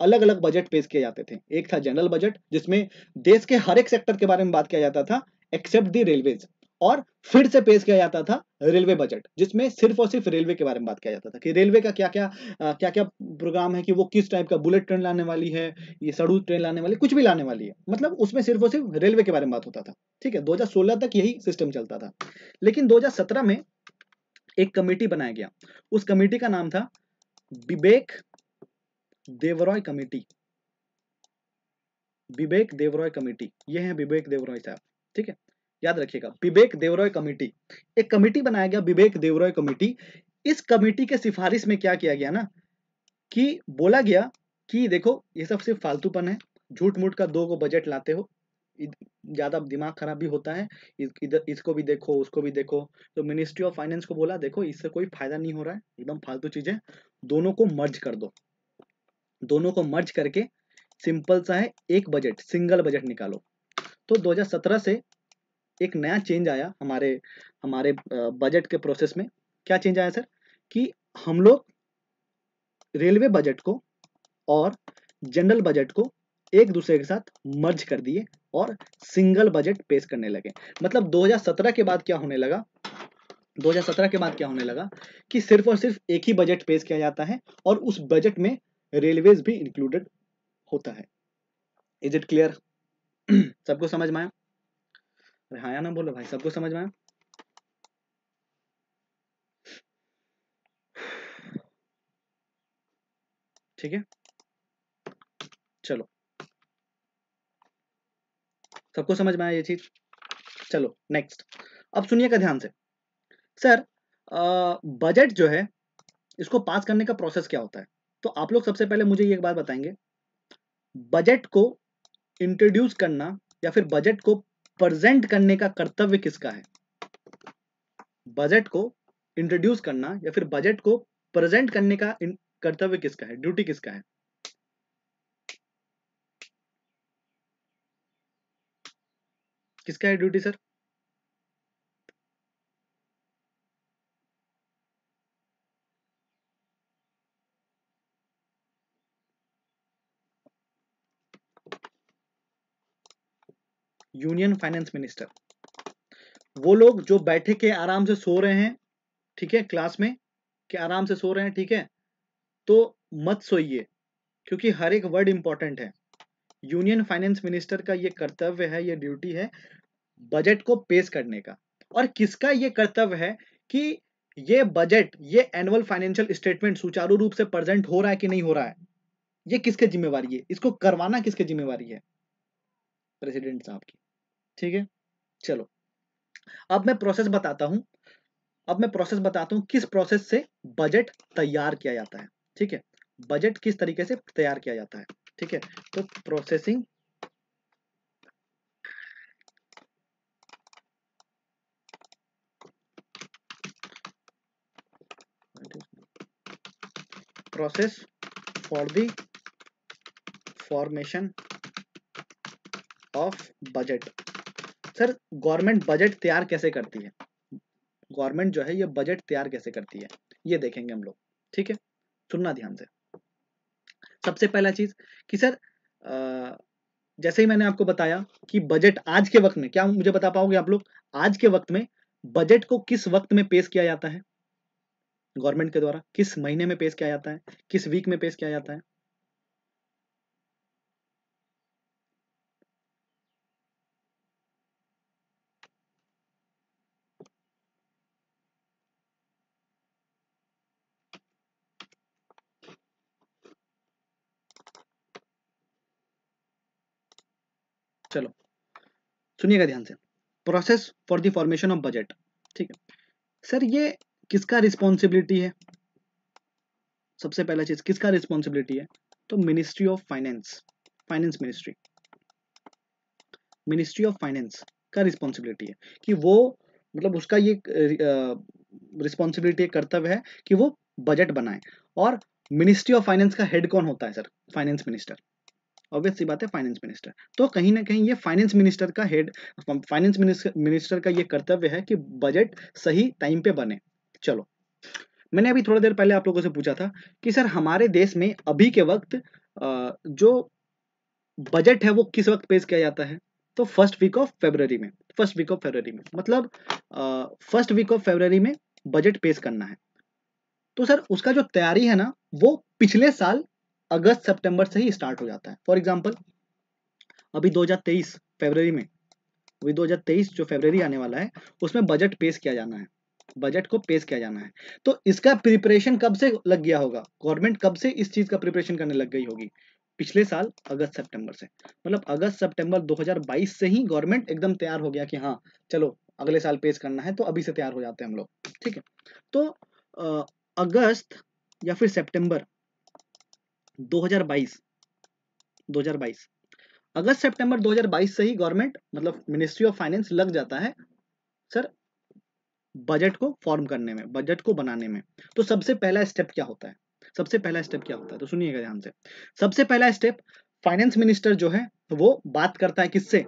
अलग अलग बजट पेश किए जाते थे। एक था जनरल बजट जिसमें देश के हर एक सेक्टर के बारे में बात किया जाता था एक्सेप्ट दी रेलवेज, और फिर से पेश किया जाता था रेलवे बजट जिसमें सिर्फ और सिर्फ रेलवे के बारे में बात किया जाता था कि रेलवे का क्या क्या प्रोग्राम है, कि वो किस टाइप का बुलेट ट्रेन लाने वाली है, ये सड़क ट्रेन लाने वाली, कुछ भी लाने वाली है, मतलब उसमें सिर्फ और सिर्फ रेलवे के बारे में बात होता था। ठीक है, 2016 तक यही सिस्टम चलता था। लेकिन 2017 में एक कमेटी बनाया गया, उस कमेटी का नाम था विवेक देवरॉय कमेटी। ये है विवेक देवरॉय साहब, ठीक है, याद रखिएगा विवेक देवरॉय कमेटी। एक कमेटी बनाया गया विवेक देवरॉय कमेटी। इस कमेटी के सिफारिश में क्या किया गया ना कि बोला गया कि देखो ये सब सिर्फ फालतूपन है, झूठ मूठ का दो को बजट लाते हो, ज्यादा दिमाग खराब भी होता है, इधर इसको भी देखो उसको भी देखो। तो मिनिस्ट्री ऑफ फाइनेंस को बोला देखो इससे कोई फायदा नहीं हो रहा है, एकदम फालतू चीजें, दोनों को मर्ज कर दो। दोनों को मर्ज करके सिंपल सा है, एक बजट, सिंगल बजट निकालो। तो 2017 से एक नया चेंज आया हमारे बजट के प्रोसेस में। क्या चेंज आया सर? कि हम लोग रेलवे बजट को और जनरल बजट को एक दूसरे के साथ मर्ज कर दिए और सिंगल बजट पेश करने लगे। मतलब 2017 के बाद क्या होने लगा, 2017 के बाद क्या होने लगा कि सिर्फ और सिर्फ एक ही बजट पेश किया जाता है और उस बजट में रेलवेज भी इंक्लूडेड होता है। Is it clear? सबको समझ में आया? अरे हाँ या ना बोलो भाई, सबको समझ में आया? ठीक है, चलो सबको समझ में आया ये चीज। चलो नेक्स्ट, अब सुनिएगा ध्यान से। सर बजट जो है इसको पास करने का प्रोसेस क्या होता है? तो आप लोग सबसे पहले मुझे ये एक बात बताएंगे, बजट को इंट्रोड्यूस करना या फिर बजट को प्रेजेंट करने का कर्तव्य किसका है? बजट को इंट्रोड्यूस करना या फिर बजट को प्रेजेंट करने का कर्तव्य किसका है, ड्यूटी किसका है? किसका है duty sir? Union finance minister, वो लोग जो बैठे के आराम से सो रहे हैं, ठीक है, क्लास में के आराम से सो रहे हैं, ठीक है, तो मत सोइए क्योंकि हर एक वर्ड इंपॉर्टेंट है। यूनियन फाइनेंस मिनिस्टर का ये कर्तव्य है, ये ड्यूटी है बजट को पेश करने का। और किसका ये कर्तव्य है कि ये बजट, ये एनुअल फाइनेंशियल स्टेटमेंट सुचारू रूप से प्रेजेंट हो रहा है कि नहीं हो रहा है, ये किसके जिम्मेवारी है, इसको करवाना किसके जिम्मेवारी है? प्रेसिडेंट साहब की। ठीक है, चलो अब मैं प्रोसेस बताता हूं, किस प्रोसेस से बजट तैयार किया जाता है। ठीक है, बजट किस तरीके से तैयार किया जाता है। ठीक है, तो processing process for the formation of budget. Sir government budget तैयार कैसे करती है, गवर्नमेंट जो है ये बजट तैयार कैसे करती है, ये देखेंगे हम लोग। ठीक है, सुनना ध्यान से। सबसे पहला चीज कि सर जैसे ही मैंने आपको बताया कि बजट आज के वक्त में, क्या मुझे बता पाओगे आप लोग आज के वक्त में बजट को किस वक्त में पेश किया जाता है गवर्नमेंट के द्वारा, किस महीने में पेश किया जाता है, किस वीक में पेश किया जाता है? चलो सुनिएगा ध्यान से, process for the formation of budget. ठीक है सर, ये किसका रिस्पॉन्सिबिलिटी है? सबसे पहला चीज किसका रिस्पॉन्सिबिलिटी है? तो ministry of finance, finance ministry, ministry of finance का रिस्पॉन्सिबिलिटी है कि वो, मतलब उसका ये रिस्पॉन्सिबिलिटी, कर्तव्य है कि वो बजट बनाए। और मिनिस्ट्री ऑफ फाइनेंस का हेड कौन होता है सर? Finance minister. ऑब्वियस सी बात है फाइनेंस मिनिस्टर। तो कहीं ना कहीं ये फाइनेंस मिनिस्टर का हेड, फाइनेंस मिनिस्टर का ये कर्तव्य है कि बजट सही टाइम पे बने। चलो मैंने अभी थोड़ी देर पहले आप लोगों से पूछा था कि सर हमारे देश में अभी के वक्त जो बजट है वो किस वक्त पेश किया जाता है? तो फर्स्ट वीक ऑफ फरवरी में, फर्स्ट वीक ऑफ फरवरी में, मतलब फर्स्ट वीक ऑफ फरवरी में बजट पेश करना है। तो सर उसका जो तैयारी है ना वो पिछले साल अगस्त सितंबर से ही स्टार्ट हो जाता है। फॉर एग्जांपल अभी 2023 फरवरी में, अभी 2023 जो फरवरी आने वाला है उसमें बजट पेश किया जाना है, बजट को पेश किया जाना है। तो इसका प्रिपरेशन कब से लग गया होगा, गवर्नमेंट कब से इस चीज का प्रिपरेशन करने लग गई होगी? पिछले साल अगस्त सितंबर से, मतलब अगस्त सितंबर 2022 से ही गवर्नमेंट एकदम तैयार हो गया कि हाँ चलो अगले साल पेश करना है, तो अभी से तैयार हो जाते हैं हम लोग। ठीक है, तो अगस्त या फिर सितंबर 2022, अगस्त सितंबर 2022 से ही गवर्नमेंट, मतलब मिनिस्ट्री ऑफ फाइनेंस लग जाता है सर बजट को फॉर्म करने में, बजट को बनाने में। तो सबसे पहला स्टेप क्या होता है, सबसे पहला स्टेप क्या होता है? तो सुनिएगा ध्यान से। सबसे पहला स्टेप, फाइनेंस मिनिस्टर जो है वो बात करता है किससे?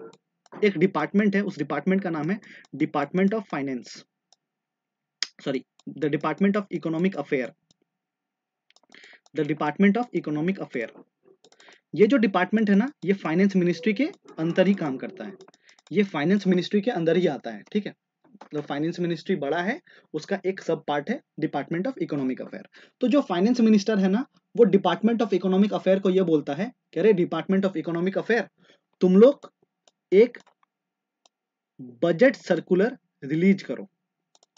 एक डिपार्टमेंट है, उस डिपार्टमेंट का नाम है department of finance, sorry the department of economic affair, the department of economic affair. ये जो डिपार्टमेंट है ना ये फाइनेंस मिनिस्ट्री के अंदर ही काम करता है, ये फाइनेंस मिनिस्ट्री के अंदर ही आता है। ठीक है, फाइनेंस मिनिस्ट्री बड़ा है उसका एक सब पार्ट है डिपार्टमेंट ऑफ इकोनॉमिक अफेयर। तो जो फाइनेंस मिनिस्टर है ना वो डिपार्टमेंट ऑफ इकोनॉमिक अफेयर को ये बोलता है कि अरे डिपार्टमेंट ऑफ इकोनॉमिक अफेयर तुम लोग एक बजट सर्कुलर रिलीज करो।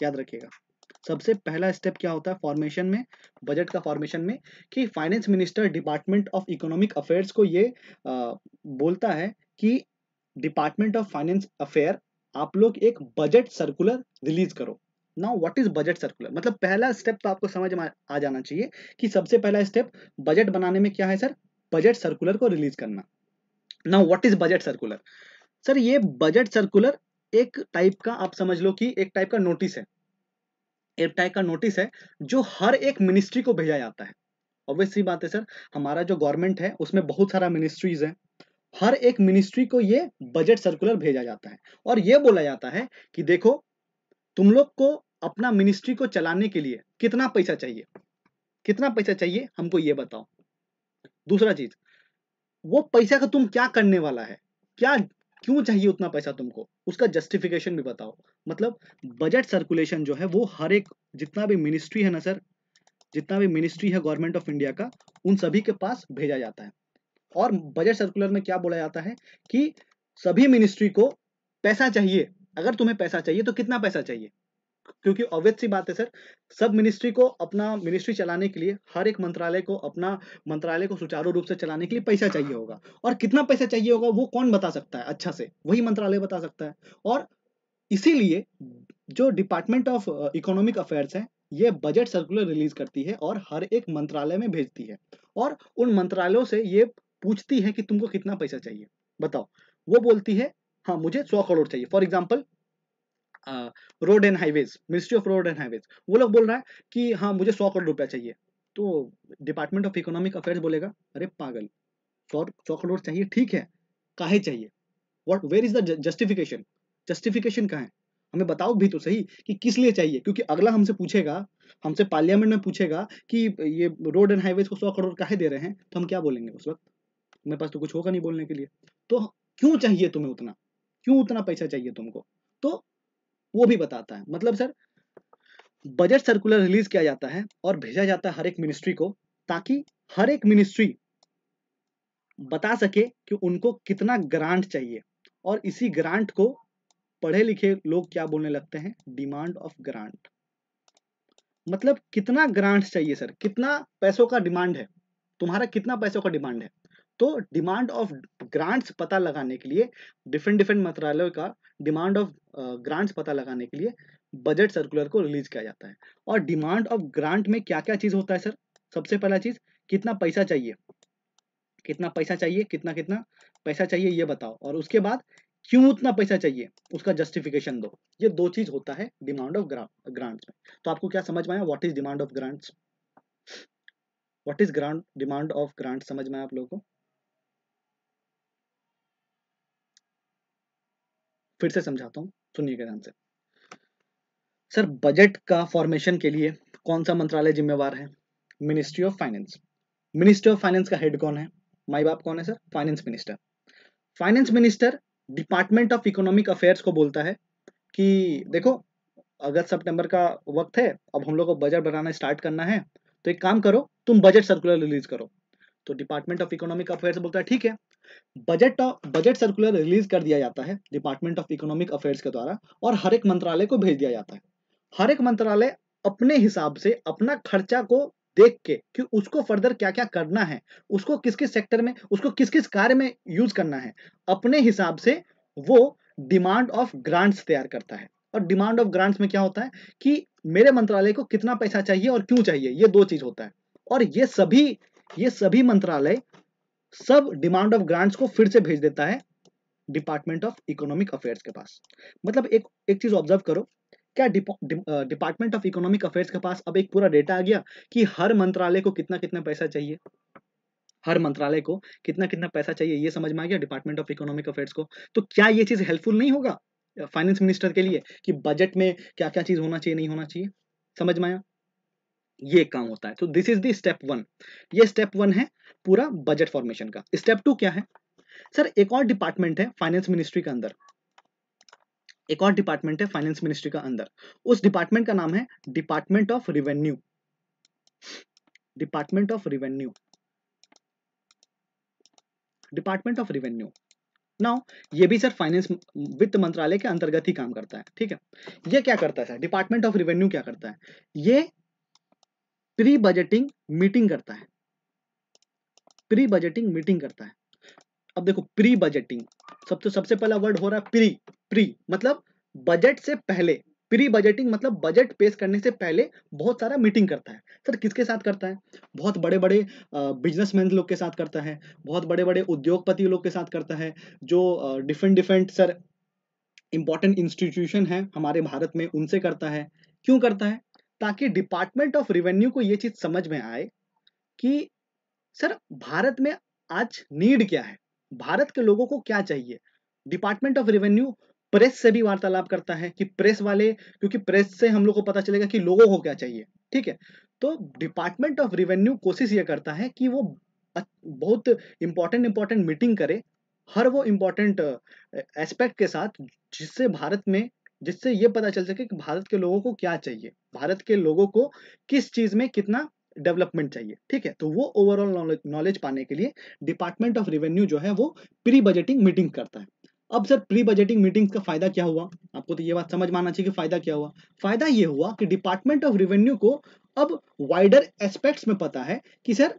याद रखिएगा सबसे पहला स्टेप क्या होता है फॉर्मेशन में, बजट का फॉर्मेशन में, कि finance minister department of economic affairs को ये बोलता है कि डिपार्टमेंट ऑफ फाइनेंस अफेयर आप लोग एक बजट सर्कुलर रिलीज करो। Now what is budget circular, मतलब पहला स्टेप तो आपको समझ में आ जाना चाहिए कि सबसे पहला स्टेप बजट बनाने में क्या है सर, बजट सर्कुलर को रिलीज करना। Now what is budget circular sir, ये बजट सर्कुलर एक टाइप का आप समझ लो कि एक टाइप का नोटिस है, एक टाइप का नोटिस है जो हर एक मिनिस्ट्री को भेजा जाता है। ऑब्वियस सी बात है सर हमारा जो गवर्नमेंट है उसमें बहुत सारा मिनिस्ट्रीज है, हर एक मिनिस्ट्री को ये बजट सर्कुलर भेजा जाता है और ये बोला जाता है कि देखो तुम लोग को अपना मिनिस्ट्री को चलाने के लिए कितना पैसा चाहिए, कितना पैसा चाहिए हमको ये बताओ। दूसरा चीज वो पैसा का तुम क्या करने वाला है, क्या क्यों चाहिए उतना पैसा तुमको, उसका जस्टिफिकेशन भी बताओ। मतलब बजट सर्कुलेशन जो है वो हर एक जितना भी मिनिस्ट्री है ना सर, जितना भी मिनिस्ट्री है गवर्नमेंट ऑफ इंडिया का उन सभी के पास भेजा जाता है। और बजट सर्कुलर में क्या बोला जाता है कि सभी मिनिस्ट्री को पैसा चाहिए, अगर तुम्हें पैसा चाहिए तो कितना पैसा चाहिए, क्योंकि ऑब्वियस सी बात है सर सब मिनिस्ट्री को अपना मिनिस्ट्री चलाने के लिए, हर एक मंत्रालय को अपना मंत्रालय को सुचारू रूप से चलाने के लिए पैसा चाहिए होगा। और कितना पैसा चाहिए होगा वो कौन बता सकता है, अच्छा से वही मंत्रालय बता सकता है। और इसीलिए जो डिपार्टमेंट ऑफ इकोनॉमिक अफेयर्स है ये बजट सर्कुलर रिलीज करती है और हर एक मंत्रालय में भेजती है और उन मंत्रालयों से ये पूछती है कि तुमको कितना पैसा चाहिए बताओ। वो बोलती है हाँ मुझे 100 करोड़ चाहिए, for example road and highways, ministry of road and highways, वो लोग बोल रहा है कि हाँ मुझे 100 करोड़ रुपया चाहिए। तो डिपार्टमेंट ऑफ इकोनॉमिक अफेयर्स बोलेगा अरे पागल 100 करोड़ चाहिए, ठीक है काहे चाहिए, what where is the justification, justification कहाँ है हमें बताओ भी तो सही कि किस लिए चाहिए, क्योंकि अगला हमसे पूछेगा, हमसे पार्लियामेंट में पूछेगा कि ये रोड एंड हाईवेज को 100 करोड़ काहे दे रहे हैं, तो हम क्या बोलेंगे उस वक्त, मेरे पास तो कुछ होगा नहीं बोलने के लिए। तो क्यों चाहिए तुम्हें उतना, क्यों उतना पैसा चाहिए तुमको, तो वो भी बताता है। मतलब सर बजट सर्कुलर रिलीज किया जाता है और भेजा जाता है हर एक मिनिस्ट्री को ताकि हर एक मिनिस्ट्री बता सके कि उनको कितना ग्रांट चाहिए। और इसी ग्रांट को पढ़े लिखे लोग क्या बोलने लगते हैं, डिमांड ऑफ ग्रांट। मतलब कितना ग्रांट चाहिए सर, कितना पैसों का डिमांड है, तुम्हारा कितना पैसों का डिमांड है। तो डिमांड ऑफ ग्रांट्स पता लगाने के लिए डिफरेंट मंत्रालयों का डिमांड ऑफ ग्रांट्स पता लगाने के लिए बजट सर्कुलर को रिलीज किया जाता है। और डिमांड ऑफ ग्रांट में क्या क्या चीज होता है सर, सबसे पहला चीज कितना पैसा चाहिए, कितना पैसा चाहिए, कितना पैसा चाहिए ये बताओ, और उसके बाद क्यों उतना पैसा चाहिए उसका जस्टिफिकेशन दो। ये दो चीज होता है डिमांड ऑफ ग्रांट्स में। तो आपको क्या समझ में आया, what is demand of grants, what is demand of grant, समझ में आया आप लोगों को। फिर से समझाता हूँ, सुनिएगा ध्यान से सर। बजट का फॉर्मेशन के लिए कौन सा मंत्रालय जिम्मेवार है, ministry of finance. Ministry of finance का हेड कौन है, माई बाप कौन है sir, finance minister. Finance minister department of economic affairs को बोलता है कि देखो अगस्त सितंबर का वक्त है, अब हम लोग को बजट बनाना स्टार्ट करना है, तो एक काम करो तुम बजट सर्कुलर रिलीज करो। तो डिपार्टमेंट ऑफ इकोनॉमिक अफेयर्स बोलता है ठीक है, बजट सर्कुलर रिलीज कर दिया जाता है डिपार्टमेंट ऑफ इकोनॉमिक अफेयर्स के द्वारा और हर एक मंत्रालय को भेज दिया जाता है। हर एक मंत्रालय अपने हिसाब से अपना खर्चा को देख के कि उसको फर्दर क्या क्या करना है, उसको किस किस सेक्टर में, उसको किस किस कार्य में यूज करना है, अपने हिसाब से वो डिमांड ऑफ ग्रांट्स तैयार करता है। और डिमांड ऑफ ग्रांट्स में क्या होता है कि मेरे मंत्रालय को कितना पैसा चाहिए और क्यों चाहिए, ये दो चीज होता है। और ये सभी मंत्रालय सब डिमांड ऑफ ग्रांट्स को फिर से भेज देता है डिपार्टमेंट ऑफ इकोनॉमिक अफेयर्स के पास। मतलब एक चीज ऑब्जर्व करो, क्या डिपार्टमेंट ऑफ इकोनॉमिक अफेयर्स के पास अब एक पूरा डेटा आ गया कि हर मंत्रालय को कितना पैसा चाहिए, हर मंत्रालय को कितना पैसा चाहिए ये समझ में आ गया डिपार्टमेंट ऑफ इकोनॉमिक अफेयर्स को। तो क्या ये चीज हेल्पफुल नहीं होगा फाइनेंस मिनिस्टर के लिए कि बजट में क्या क्या चीज होना चाहिए नहीं होना चाहिए, समझ में आया, ये काम होता है। तो this is the step one, ये स्टेप वन है पूरा बजट फॉर्मेशन का। स्टेप टू क्या है सर, एक और डिपार्टमेंट है फाइनेंस मिनिस्ट्री के अंदर, एक और डिपार्टमेंट है फाइनेंस मिनिस्ट्री का अंदर, उस डिपार्टमेंट का नाम है department of revenue. Department of revenue, department of revenue now ये भी सर फाइनेंस वित्त मंत्रालय के अंतर्गत ही काम करता है। ठीक है, ये क्या करता है सर डिपार्टमेंट ऑफ रेवेन्यू क्या करता है, ये प्री बजटिंग मीटिंग करता है। प्री बजटिंग मीटिंग करता है। अब देखो प्री बजटिंग सबसे पहला वर्ड हो रहा है प्री। प्री मतलब बजट से पहले, प्री बजटिंग मतलब बजट पेश करने से पहले बहुत सारा मीटिंग करता है। सर किसके साथ करता है, बहुत बड़े बड़े बिजनेसमैन लोग के साथ करता है, बहुत बड़े बड़े उद्योगपति लोग के साथ करता है, जो different different sir important institution है हमारे भारत में उनसे करता है। क्यों करता है, ताकि डिपार्टमेंट ऑफ रेवेन्यू को ये चीज समझ में आए कि सर भारत में आज नीड क्या है, भारत के लोगों को क्या चाहिए। डिपार्टमेंट ऑफ रेवेन्यू प्रेस से भी वार्तालाप करता है कि प्रेस वाले, क्योंकि प्रेस से हम लोग को पता चलेगा कि लोगों को क्या चाहिए। ठीक है, तो डिपार्टमेंट ऑफ रेवेन्यू कोशिश ये करता है कि वो बहुत इंपॉर्टेंट मीटिंग करे हर वो इंपॉर्टेंट एस्पेक्ट के साथ, जिससे भारत में, जिससे ये पता चल सके कि भारत के लोगों को क्या चाहिए, भारत के लोगों को किस चीज में कितना डेवलपमेंट चाहिए। ठीक है, तो वो ओवरऑल नॉलेज पाने के लिए डिपार्टमेंट ऑफ रेवेन्यू जो है वो प्री बजटिंग मीटिंग करता है। अब सर प्री बजटिंग मीटिंग्स का फायदा क्या हुआ, आपको तो ये बात समझ में आना चाहिए कि फायदा क्या हुआ। फायदा ये हुआ कि डिपार्टमेंट ऑफ रेवेन्यू को अब वाइडर एस्पेक्ट्स में पता है कि सर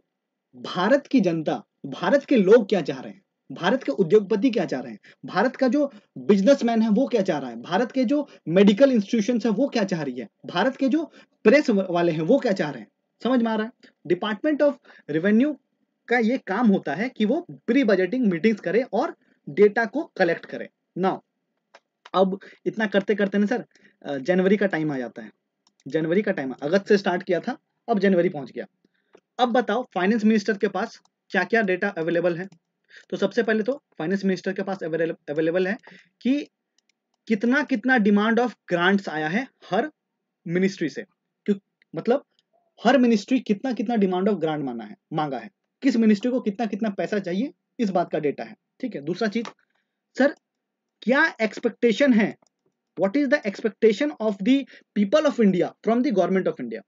भारत की जनता, भारत के लोग क्या चाह रहे हैं, भारत के उद्योगपति क्या चाह रहे हैं, भारत का जो बिजनेसमैन है वो क्या चाह रहा है, भारत के जो मेडिकल इंस्टीट्यूशंस है वो क्या चाह रही है, भारत के जो प्रेस वाले हैं वो क्या चाह रहे हैं। समझ में आ रहा है, डिपार्टमेंट ऑफ रेवेन्यू का ये काम होता है कि वो प्री बजटिंग मीटिंग्स करे और डेटा को कलेक्ट करे। नाउ अब इतना करते करते ना सर जनवरी का टाइम आ जाता है। जनवरी का टाइम, अगस्त से स्टार्ट किया था, अब जनवरी पहुंच गया। अब बताओ फाइनेंस मिनिस्टर के पास क्या क्या डेटा अवेलेबल है। तो सबसे पहले तो फाइनेंस मिनिस्टर के पास अवेलेबल है कि कितना कितना डिमांड ऑफ ग्रांट्स आया है हर मिनिस्ट्री से, मतलब हर मिनिस्ट्री कितना कितना डिमांड ऑफ ग्रांट मांगा है, किस मिनिस्ट्री को कितना कितना पैसा चाहिए, इस बात का डेटा है। ठीक है, दूसरा चीज सर क्या एक्सपेक्टेशन है, what is the expectation of the people of India from the government of India,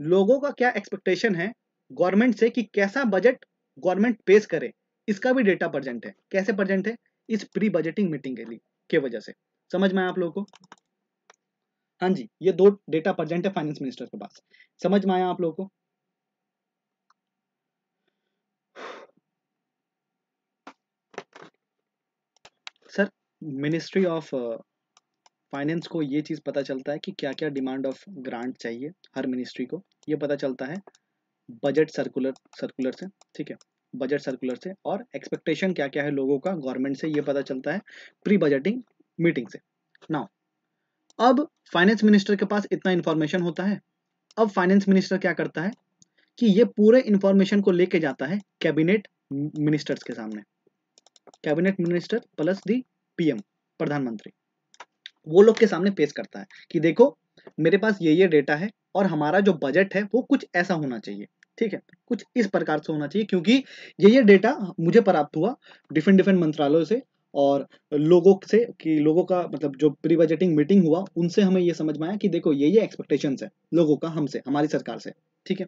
लोगों का क्या एक्सपेक्टेशन है गवर्नमेंट से कि कैसा बजट गवर्नमेंट पेश करे, इसका भी डेटा प्रेजेंट है। कैसे प्रेजेंट है, इस प्री बजटिंग मीटिंग के लिए के वजह से। समझ में आया आप लोगों को, हाँ जी ये दो डेटा प्रेजेंट है फाइनेंस मिनिस्टर के पास। समझ में आया आप लोगों को, सर मिनिस्ट्री ऑफ फाइनेंस को ये चीज पता चलता है कि क्या क्या डिमांड ऑफ ग्रांट चाहिए हर मिनिस्ट्री को, ये पता चलता है बजट सर्कुलर से। ठीक है, बजट सर्कुलर से, और एक्सपेक्टेशन क्या क्या है लोगों का गवर्नमेंट से ये पता चलता है प्री बजटिंग मीटिंग से। नाउ अब फाइनेंस मिनिस्टर के पास इतना इंफॉर्मेशन होता है, अब फाइनेंस मिनिस्टर क्या करता है कि ये पूरे इंफॉर्मेशन को लेके जाता है कैबिनेट मिनिस्टर्स के सामने। Cabinet minister plus the PM, प्रधानमंत्री, वो लोग के सामने पेश करता है कि देखो मेरे पास ये डेटा है और हमारा जो बजट है वो कुछ ऐसा होना चाहिए। ठीक है, कुछ इस प्रकार से होना चाहिए, क्योंकि ये डेटा मुझे प्राप्त हुआ डिफरेंट मंत्रालयों से और लोगों से, कि लोगों का मतलब जो प्री बजटिंग मीटिंग हुआ उनसे हमें ये समझ में आया कि देखो ये एक्सपेक्टेशंस है लोगों का हमसे, हमारी सरकार से। ठीक है,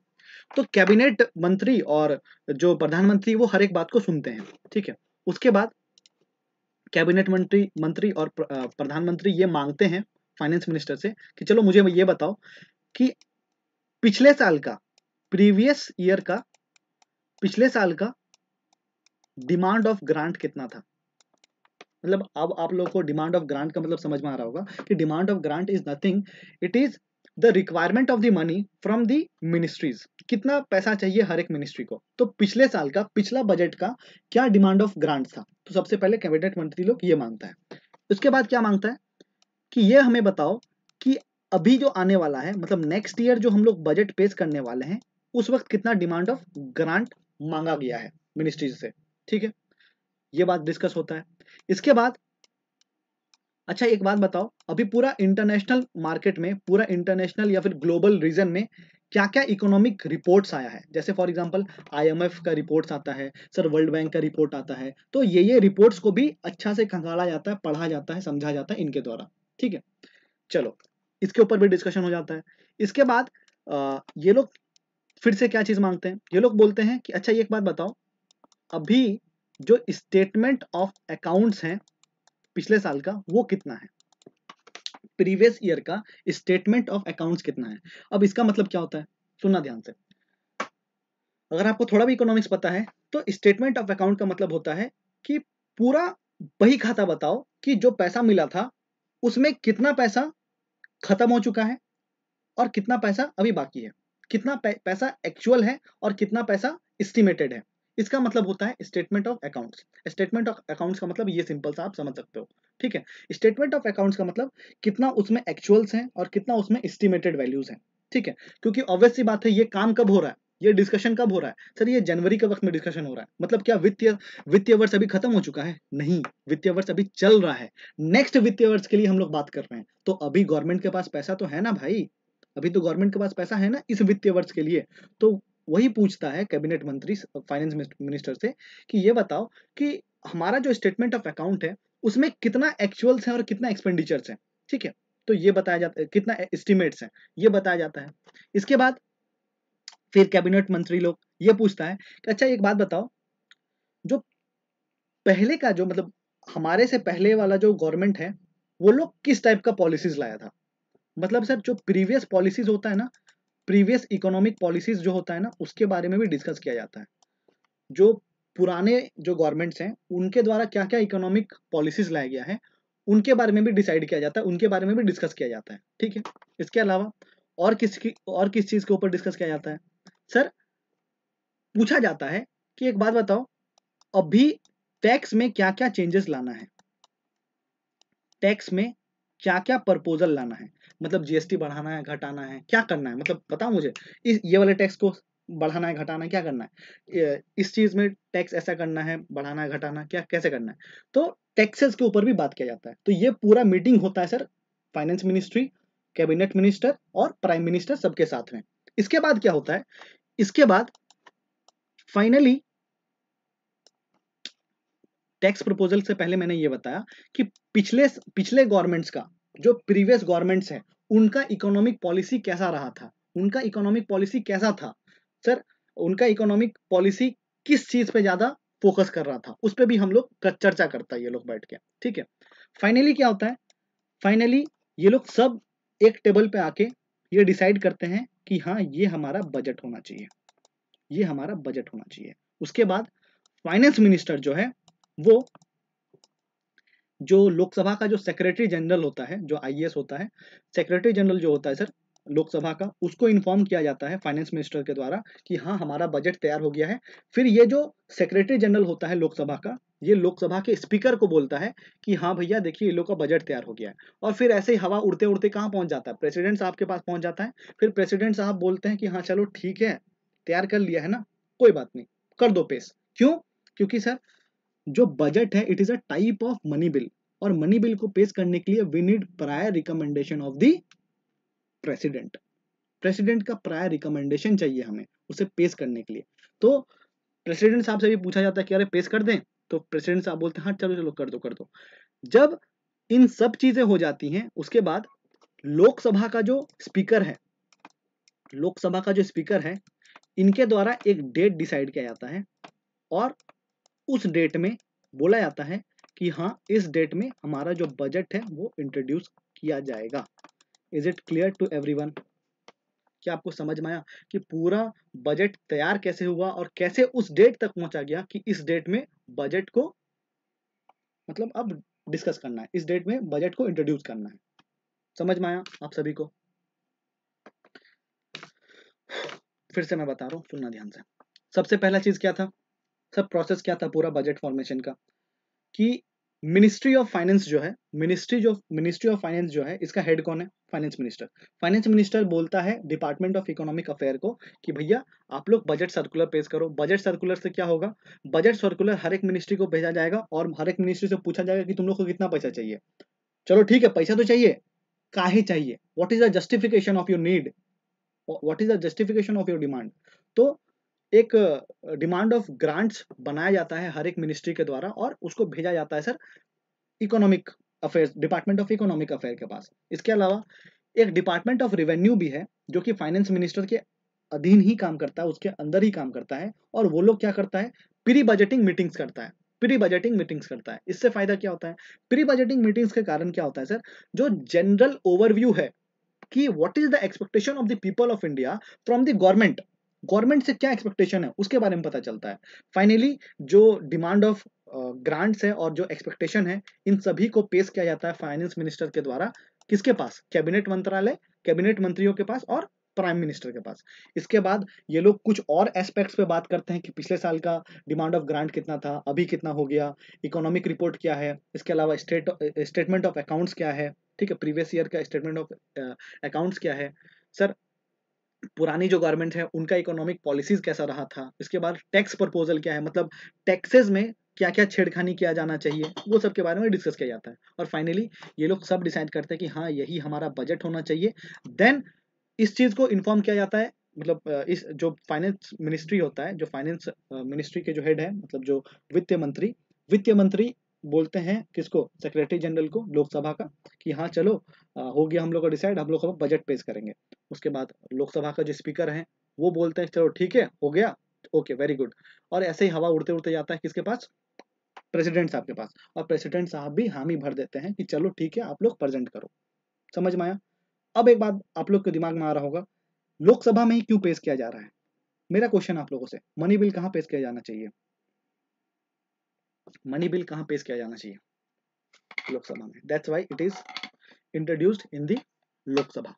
तो कैबिनेट मंत्री और जो प्रधानमंत्री वो हर एक बात को सुनते हैं। ठीक है, उसके बाद कैबिनेट मंत्री और प्रधानमंत्री ये मांगते हैं फाइनेंस मिनिस्टर से कि चलो मुझे ये बताओ कि पिछले साल का, प्रीवियस ईयर का, पिछले साल का डिमांड ऑफ ग्रांट कितना था। मतलब अब आप लोगों को डिमांड ऑफ ग्रांट का मतलब समझ में आ रहा होगा कि demand of grant is nothing, it is the requirement of the money from the ministries, कितना पैसा चाहिए हर एक मिनिस्ट्री को। तो पिछले साल का, पिछला बजट का क्या डिमांड ऑफ ग्रांट था, तो सबसे पहले कैबिनेट मंत्री लोग ये मांगता है। उसके बाद क्या मांगता है कि ये हमें बताओ कि अभी जो आने वाला है, मतलब नेक्स्ट ईयर जो हम लोग बजट पेश करने वाले हैं उस वक्त कितना डिमांड ऑफ ग्रांट मांगा गया है मिनिस्ट्रीज से। ठीक है, ये बात डिस्कस होता है। इसके बाद अच्छा एक बात बताओ, अभी पूरा इंटरनेशनल मार्केट में, पूरा इंटरनेशनल या फिर ग्लोबल रीजन में क्या क्या इकोनॉमिक रिपोर्ट्स आया है, जैसे फॉर एग्जांपल आईएमएफ का रिपोर्ट्स आता है सर, वर्ल्ड बैंक का रिपोर्ट आता है, तो ये रिपोर्ट्स को भी अच्छा से खंगाला जाता है, पढ़ा जाता है, समझा जाता है इनके द्वारा। ठीक है, चलो इसके ऊपर भी डिस्कशन हो जाता है। इसके बाद ये लोग फिर से क्या चीज मांगते हैं, ये लोग बोलते हैं कि अच्छा ये एक बात बताओ, अभी जो स्टेटमेंट ऑफ अकाउंट्स है पिछले साल का वो कितना है, प्रीवियस ईयर का स्टेटमेंट ऑफ अकाउंट्स कितना है। अब इसका मतलब क्या होता है, सुनना ध्यान से। अगर आपको थोड़ा भी इकोनॉमिक्स पता है तो स्टेटमेंट ऑफ अकाउंट का मतलब होता है कि पूरा बही खाता बताओ कि जो पैसा मिला था उसमें कितना पैसा खत्म हो चुका है और कितना पैसा अभी बाकी है, कितना पैसा एक्चुअल है और कितना पैसा एस्टिमेटेड है। इसका मतलब होता है statement of accounts. Statement of accounts का मतलब ये सिंपल सा आप समझ सकते हो, ठीक है। स्टेटमेंट ऑफ अकाउंट्स का मतलब कितना उसमें एक्चुअल्स हैं और कितना उसमें एस्टिमेटेड वैल्यूज हैं, ठीक है। क्योंकि ऑब्वियस सी बात है, ये काम कब हो रहा है, ये डिस्कशन कब हो रहा है, सर ये जनवरी के वक्त में डिस्कशन हो रहा है। मतलब क्या वित्तीय वर्ष अभी खत्म हो चुका है? नहीं, वित्तीय वर्ष अभी चल रहा है, नेक्स्ट वित्तीय वर्ष के लिए हम लोग बात कर रहे हैं। तो अभी गवर्नमेंट के पास पैसा तो है ना भाई, अभी तो गवर्नमेंट के पास पैसा है ना इस वित्तीय वर्ष के लिए। तो वही पूछता है कैबिनेट मंत्री फाइनेंस मिनिस्टर से कि ये बताओ कि हमारा जो स्टेटमेंट ऑफ अकाउंट है उसमें कितना एक्चुअल्स है और कितना एक्सपेंडिचर्स है, ठीक है। तो ये बताया जाता है कितना एस्टिमेट्स है, ये बताया जाता है। इसके बाद फिर कैबिनेट मंत्री लोग ये पूछता है कि अच्छा एक बात बताओ, जो पहले का जो मतलब हमारे से पहले वाला जो गवर्नमेंट है वो लोग किस टाइप का पॉलिसीज लाया था। मतलब सर जो प्रीवियस पॉलिसीज होता है ना, प्रीवियस इकोनॉमिक पॉलिसीज जो होता है ना, उसके बारे में भी डिस्कस किया जाता है। जो पुराने जो गवर्नमेंट्स हैं उनके द्वारा क्या क्या इकोनॉमिक पॉलिसीज लाया गया है उनके बारे में भी डिसाइड किया जाता है, उनके बारे में भी डिस्कस किया जाता है, ठीक है। इसके अलावा और किस चीज के ऊपर डिस्कस किया जाता है, सर पूछा जाता है कि एक बात बताओ अभी टैक्स में क्या क्या चेंजेस लाना है, टैक्स में क्या क्या प्रपोजल लाना है। मतलब जीएसटी बढ़ाना है, घटाना है, क्या करना है, मतलब बताओ मुझे ये वाले टैक्स को बढ़ाना है, घटाना है, क्या करना है, इस चीज में टैक्स ऐसा करना है, बढ़ाना है, घटाना क्या कैसे करना है। तो टैक्सेस के ऊपर भी बात किया जाता है। तो ये पूरा मीटिंग होता है sir finance ministry, cabinet minister और प्राइम मिनिस्टर सबके साथ में। इसके बाद क्या होता है, इसके बाद फाइनली टैक्स प्रपोजल से पहले मैंने ये बताया कि पिछले गवर्नमेंट्स का जो प्रीवियस गवर्नमेंट्स हैं उनका इकोनॉमिक पॉलिसी कैसा रहा था, उनका इकोनॉमिक पॉलिसी कैसा था। सर उनका इकोनॉमिक पॉलिसी किस चीज पे ज्यादा फोकस कर रहा था उस पर भी हम लोग चर्चा करता है ये लोग बैठ के, ठीक है। फाइनली क्या होता है, फाइनली ये लोग सब एक टेबल पे आके ये डिसाइड करते हैं कि हाँ ये हमारा बजट होना चाहिए, ये हमारा बजट होना चाहिए। उसके बाद फाइनेंस मिनिस्टर जो है वो जो लोकसभा का जो सेक्रेटरी जनरल होता है, जो आईएएस होता है, सेक्रेटरी जनरल जो होता है सर लोकसभा का, उसको इन्फॉर्म किया जाता है फाइनेंस मिनिस्टर के द्वारा कि हाँ हमारा बजट तैयार हो गया है। फिर ये जो सेक्रेटरी जनरल होता है लोकसभा का, ये लोकसभा के स्पीकर को बोलता है कि हाँ भैया देखिए ये लोग का बजट तैयार हो गया है। और फिर ऐसे ही हवा उड़ते उड़ते कहाँ पहुंच जाता है, प्रेसिडेंट साहब के पास पहुंच जाता है। फिर प्रेसिडेंट साहब बोलते हैं कि हाँ चलो ठीक है तैयार कर लिया है ना, कोई बात नहीं, कर दो पेश। क्यों? क्योंकि सर जो बजट है it is a type of money bill, और मनी बिल को पेश करने के लिए we need prior recommendation of the president. President का प्रायर रिकमेंडेशन चाहिए हमें उसे पेश करने के लिए। तो प्रेसिडेंट साहब से भी पूछा जाता है कि अरे पेश कर दें, तो प्रेसिडेंट साहब बोलते हैं हाँ चलो चलो कर दो कर दो। जब इन सब चीजें हो जाती हैं उसके बाद लोकसभा का जो स्पीकर है, लोकसभा का जो स्पीकर है इनके द्वारा एक डेट डिसाइड किया जाता है और उस डेट में बोला जाता है कि हाँ इस डेट में हमारा जो बजट है वो इंट्रोड्यूस किया जाएगा। Is it clear to everyone? क्या आपको समझ में आया कि पूरा बजट तैयार कैसे हुआ और कैसे उस डेट तक पहुंचा गया कि इस डेट में बजट को मतलब अब डिस्कस करना है, इस डेट में बजट को इंट्रोड्यूस करना है। समझ में आया आप सभी को? फिर से मैं बता रहा हूँ, सुनना ध्यान से। सबसे पहला चीज क्या था, सब प्रोसेस क्या था पूरा बजट फॉर्मेशन का, कि मिनिस्ट्री ऑफ फाइनेंस जो है इसका हेड कौन है, फाइनेंस मिनिस्टर। फाइनेंस मिनिस्टर बोलता है डिपार्टमेंट ऑफ इकोनॉमिक अफेयर को कि भैया आप लोग बजट सर्कुलर पेश करो। बजट सर्कुलर से क्या होगा, बजट सर्कुलर हर एक मिनिस्ट्री को भेजा जाएगा और हर एक मिनिस्ट्री से पूछा जाएगा कि तुम लोग को कितना पैसा चाहिए। चलो ठीक है पैसा तो चाहिए, काहे चाहिए, what is the justification of your need, what is the justification of your demand. तो एक डिमांड ऑफ ग्रांट्स बनाया जाता है हर एक मिनिस्ट्री के द्वारा और उसको भेजा जाता है sir economic affairs, department of economic affair के पास। इसके अलावा एक डिपार्टमेंट ऑफ रेवेन्यू भी है जो कि फाइनेंस मिनिस्टर के अधीन ही काम करता है, उसके अंदर ही काम करता है, और वो लोग क्या करता है, प्री बजटिंग मीटिंग्स करता है, प्री बजटिंग मीटिंग्स करता है। इससे फायदा क्या होता है, प्री बजटिंग मीटिंग्स के कारण क्या होता है सर, जो जनरल ओवरव्यू है कि what is the expectation of the people of India from the government, government से क्या एक्सपेक्टेशन है उसके बारे में पता चलता है। फाइनली जो डिमांड ऑफ ग्रांट्स है और जो एक्सपेक्टेशन है, इन सभी को पेश किया जाता है फाइनेंस मिनिस्टर के द्वारा, किसके पास, कैबिनेट मंत्रालय, कैबिनेट मंत्रियों के पास और प्राइम मिनिस्टर के पास। इसके बाद ये लोग कुछ और एस्पेक्ट्स पे बात करते हैं कि पिछले साल का डिमांड ऑफ ग्रांट कितना था, अभी कितना हो गया, इकोनॉमिक रिपोर्ट क्या है, इसके अलावा स्टेटमेंट ऑफ अकाउंट्स क्या है, ठीक है, प्रीवियस ईयर का स्टेटमेंट ऑफ अकाउंट्स क्या है सर, पुरानी जो गवर्नमेंट है उनका इकोनॉमिक पॉलिसीज कैसा रहा था। इसके बाद टैक्स प्रपोजल क्या है, मतलब टैक्सेस में क्या क्या छेड़खानी किया जाना चाहिए, वो सब के बारे में डिस्कस किया जाता है। और फाइनली ये लोग सब डिसाइड करते हैं कि हाँ यही हमारा बजट होना चाहिए। देन इस चीज को इन्फॉर्म किया जाता है, मतलब इस जो फाइनेंस मिनिस्ट्री होता है, जो फाइनेंस मिनिस्ट्री के जो हेड है, मतलब जो वित्त मंत्री, वित्त मंत्री बोलते हैं किसको, सेक्रेटरी जनरल को लोकसभा का, कि हाँ चलो हो गया हम लोग का डिसाइड, हम लोग बजट पेश करेंगे। उसके बाद लोकसभा का जो स्पीकर है वो बोलते हैं चलो ठीक है हो गया, ओके वेरी गुड, और ऐसे ही हवा उड़ते उड़ते जाता है किसके पास, प्रेसिडेंट साहब के पास, और प्रेसिडेंट साहब भी हामी भर देते हैं कि चलो ठीक है आप लोग प्रेजेंट करो। समझ में आया। अब एक बात आप लोग के दिमाग में आ रहा होगा, लोकसभा में ही क्यों पेश किया जा रहा है, मेरा क्वेश्चन आप लोगों से, मनी बिल कहाँ पेश किया जाना चाहिए, मनी बिल कहाँ पेश किया जाना चाहिए, लोकसभा में। That's why it is introduced in the Lok Sabha.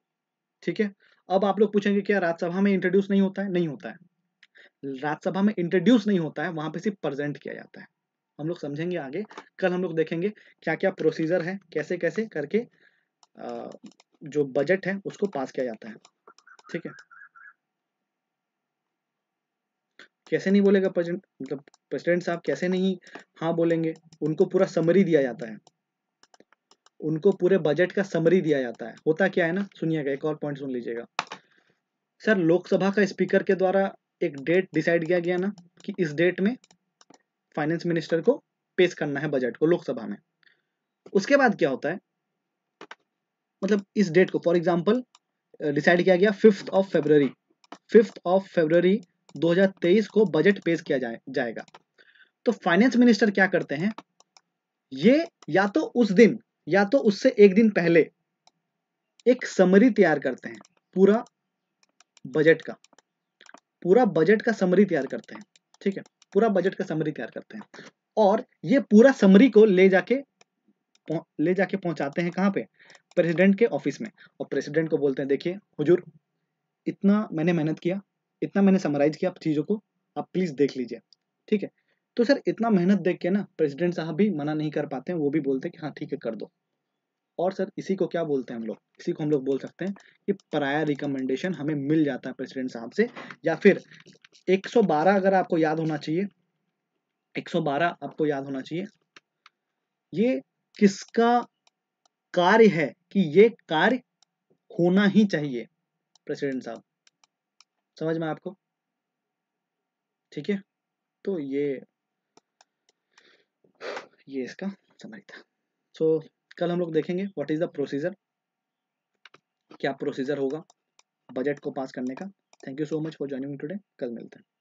ठीक है। अब आप लोग पूछेंगे क्या राज्यसभा में इंट्रोड्यूस नहीं होता है, नहीं होता है, राज्यसभा में इंट्रोड्यूस नहीं होता है, वहां पे सिर्फ प्रेजेंट किया जाता है। हम लोग समझेंगे आगे, कल हम लोग देखेंगे क्या क्या प्रोसीजर है, कैसे कैसे करके जो बजट है उसको पास किया जाता है। ठीक है। कैसे नहीं बोलेगा प्रेसिडेंट, मतलब प्रेसिडेंट साहब कैसे नहीं हाँ बोलेंगे, उनको पूरा समरी दिया जाता है, उनको पूरे बजट का समरी दिया जाता है। होता क्या है ना, सुनिएगा, एक और पॉइंट सुन लीजिएगा सर, लोकसभा का स्पीकर के द्वारा एक डेट डिसाइड किया गया ना कि इस डेट में फाइनेंस मिनिस्टर को पेश करना है बजट को लोकसभा में। उसके बाद क्या होता है, मतलब इस डेट को फॉर एग्जांपल डिसाइड किया गया 5th ऑफ फरवरी 2023 को बजट पेश किया जाएगा। तो फाइनेंस मिनिस्टर क्या करते हैं, ये या तो उस दिन या तो उससे एक दिन पहले एक समरी तैयार करते हैं पूरा बजट का समरी तैयार करते हैं। ठीक है, पूरा बजट का समरी तैयार करते हैं और ये पूरा समरी को ले जाके पहुंचाते हैं कहां पे, प्रेसिडेंट के ऑफिस में, और प्रेसिडेंट को बोलते हैं देखिए हुजूर इतना मैंने मेहनत किया, इतना मैंने समराइज किया चीजों को, आप प्लीज देख लीजिए। ठीक है। तो सर इतना मेहनत देख के ना प्रेसिडेंट साहब भी मना नहीं कर पाते हैं, वो भी बोलते हैं कि हाँ ठीक है कर दो। और सर इसी को क्या बोलते हैं हम लोग, इसी को हम लोग बोल सकते हैं कि पराया रिकमेंडेशन हमें मिल जाता है प्रेसिडेंट साहब से, या फिर 112 अगर आपको याद होना चाहिए, 112 आपको याद होना चाहिए, ये किसका कार्य है कि ये कार्य होना ही चाहिए प्रेसिडेंट साहब। समझ में आपको। ठीक है। तो ये इसका समरी था। सो कल हम लोग देखेंगे व्हाट इज द प्रोसीजर, क्या प्रोसीजर होगा बजट को पास करने का। Thank you so much for joining me today. कल मिलते हैं।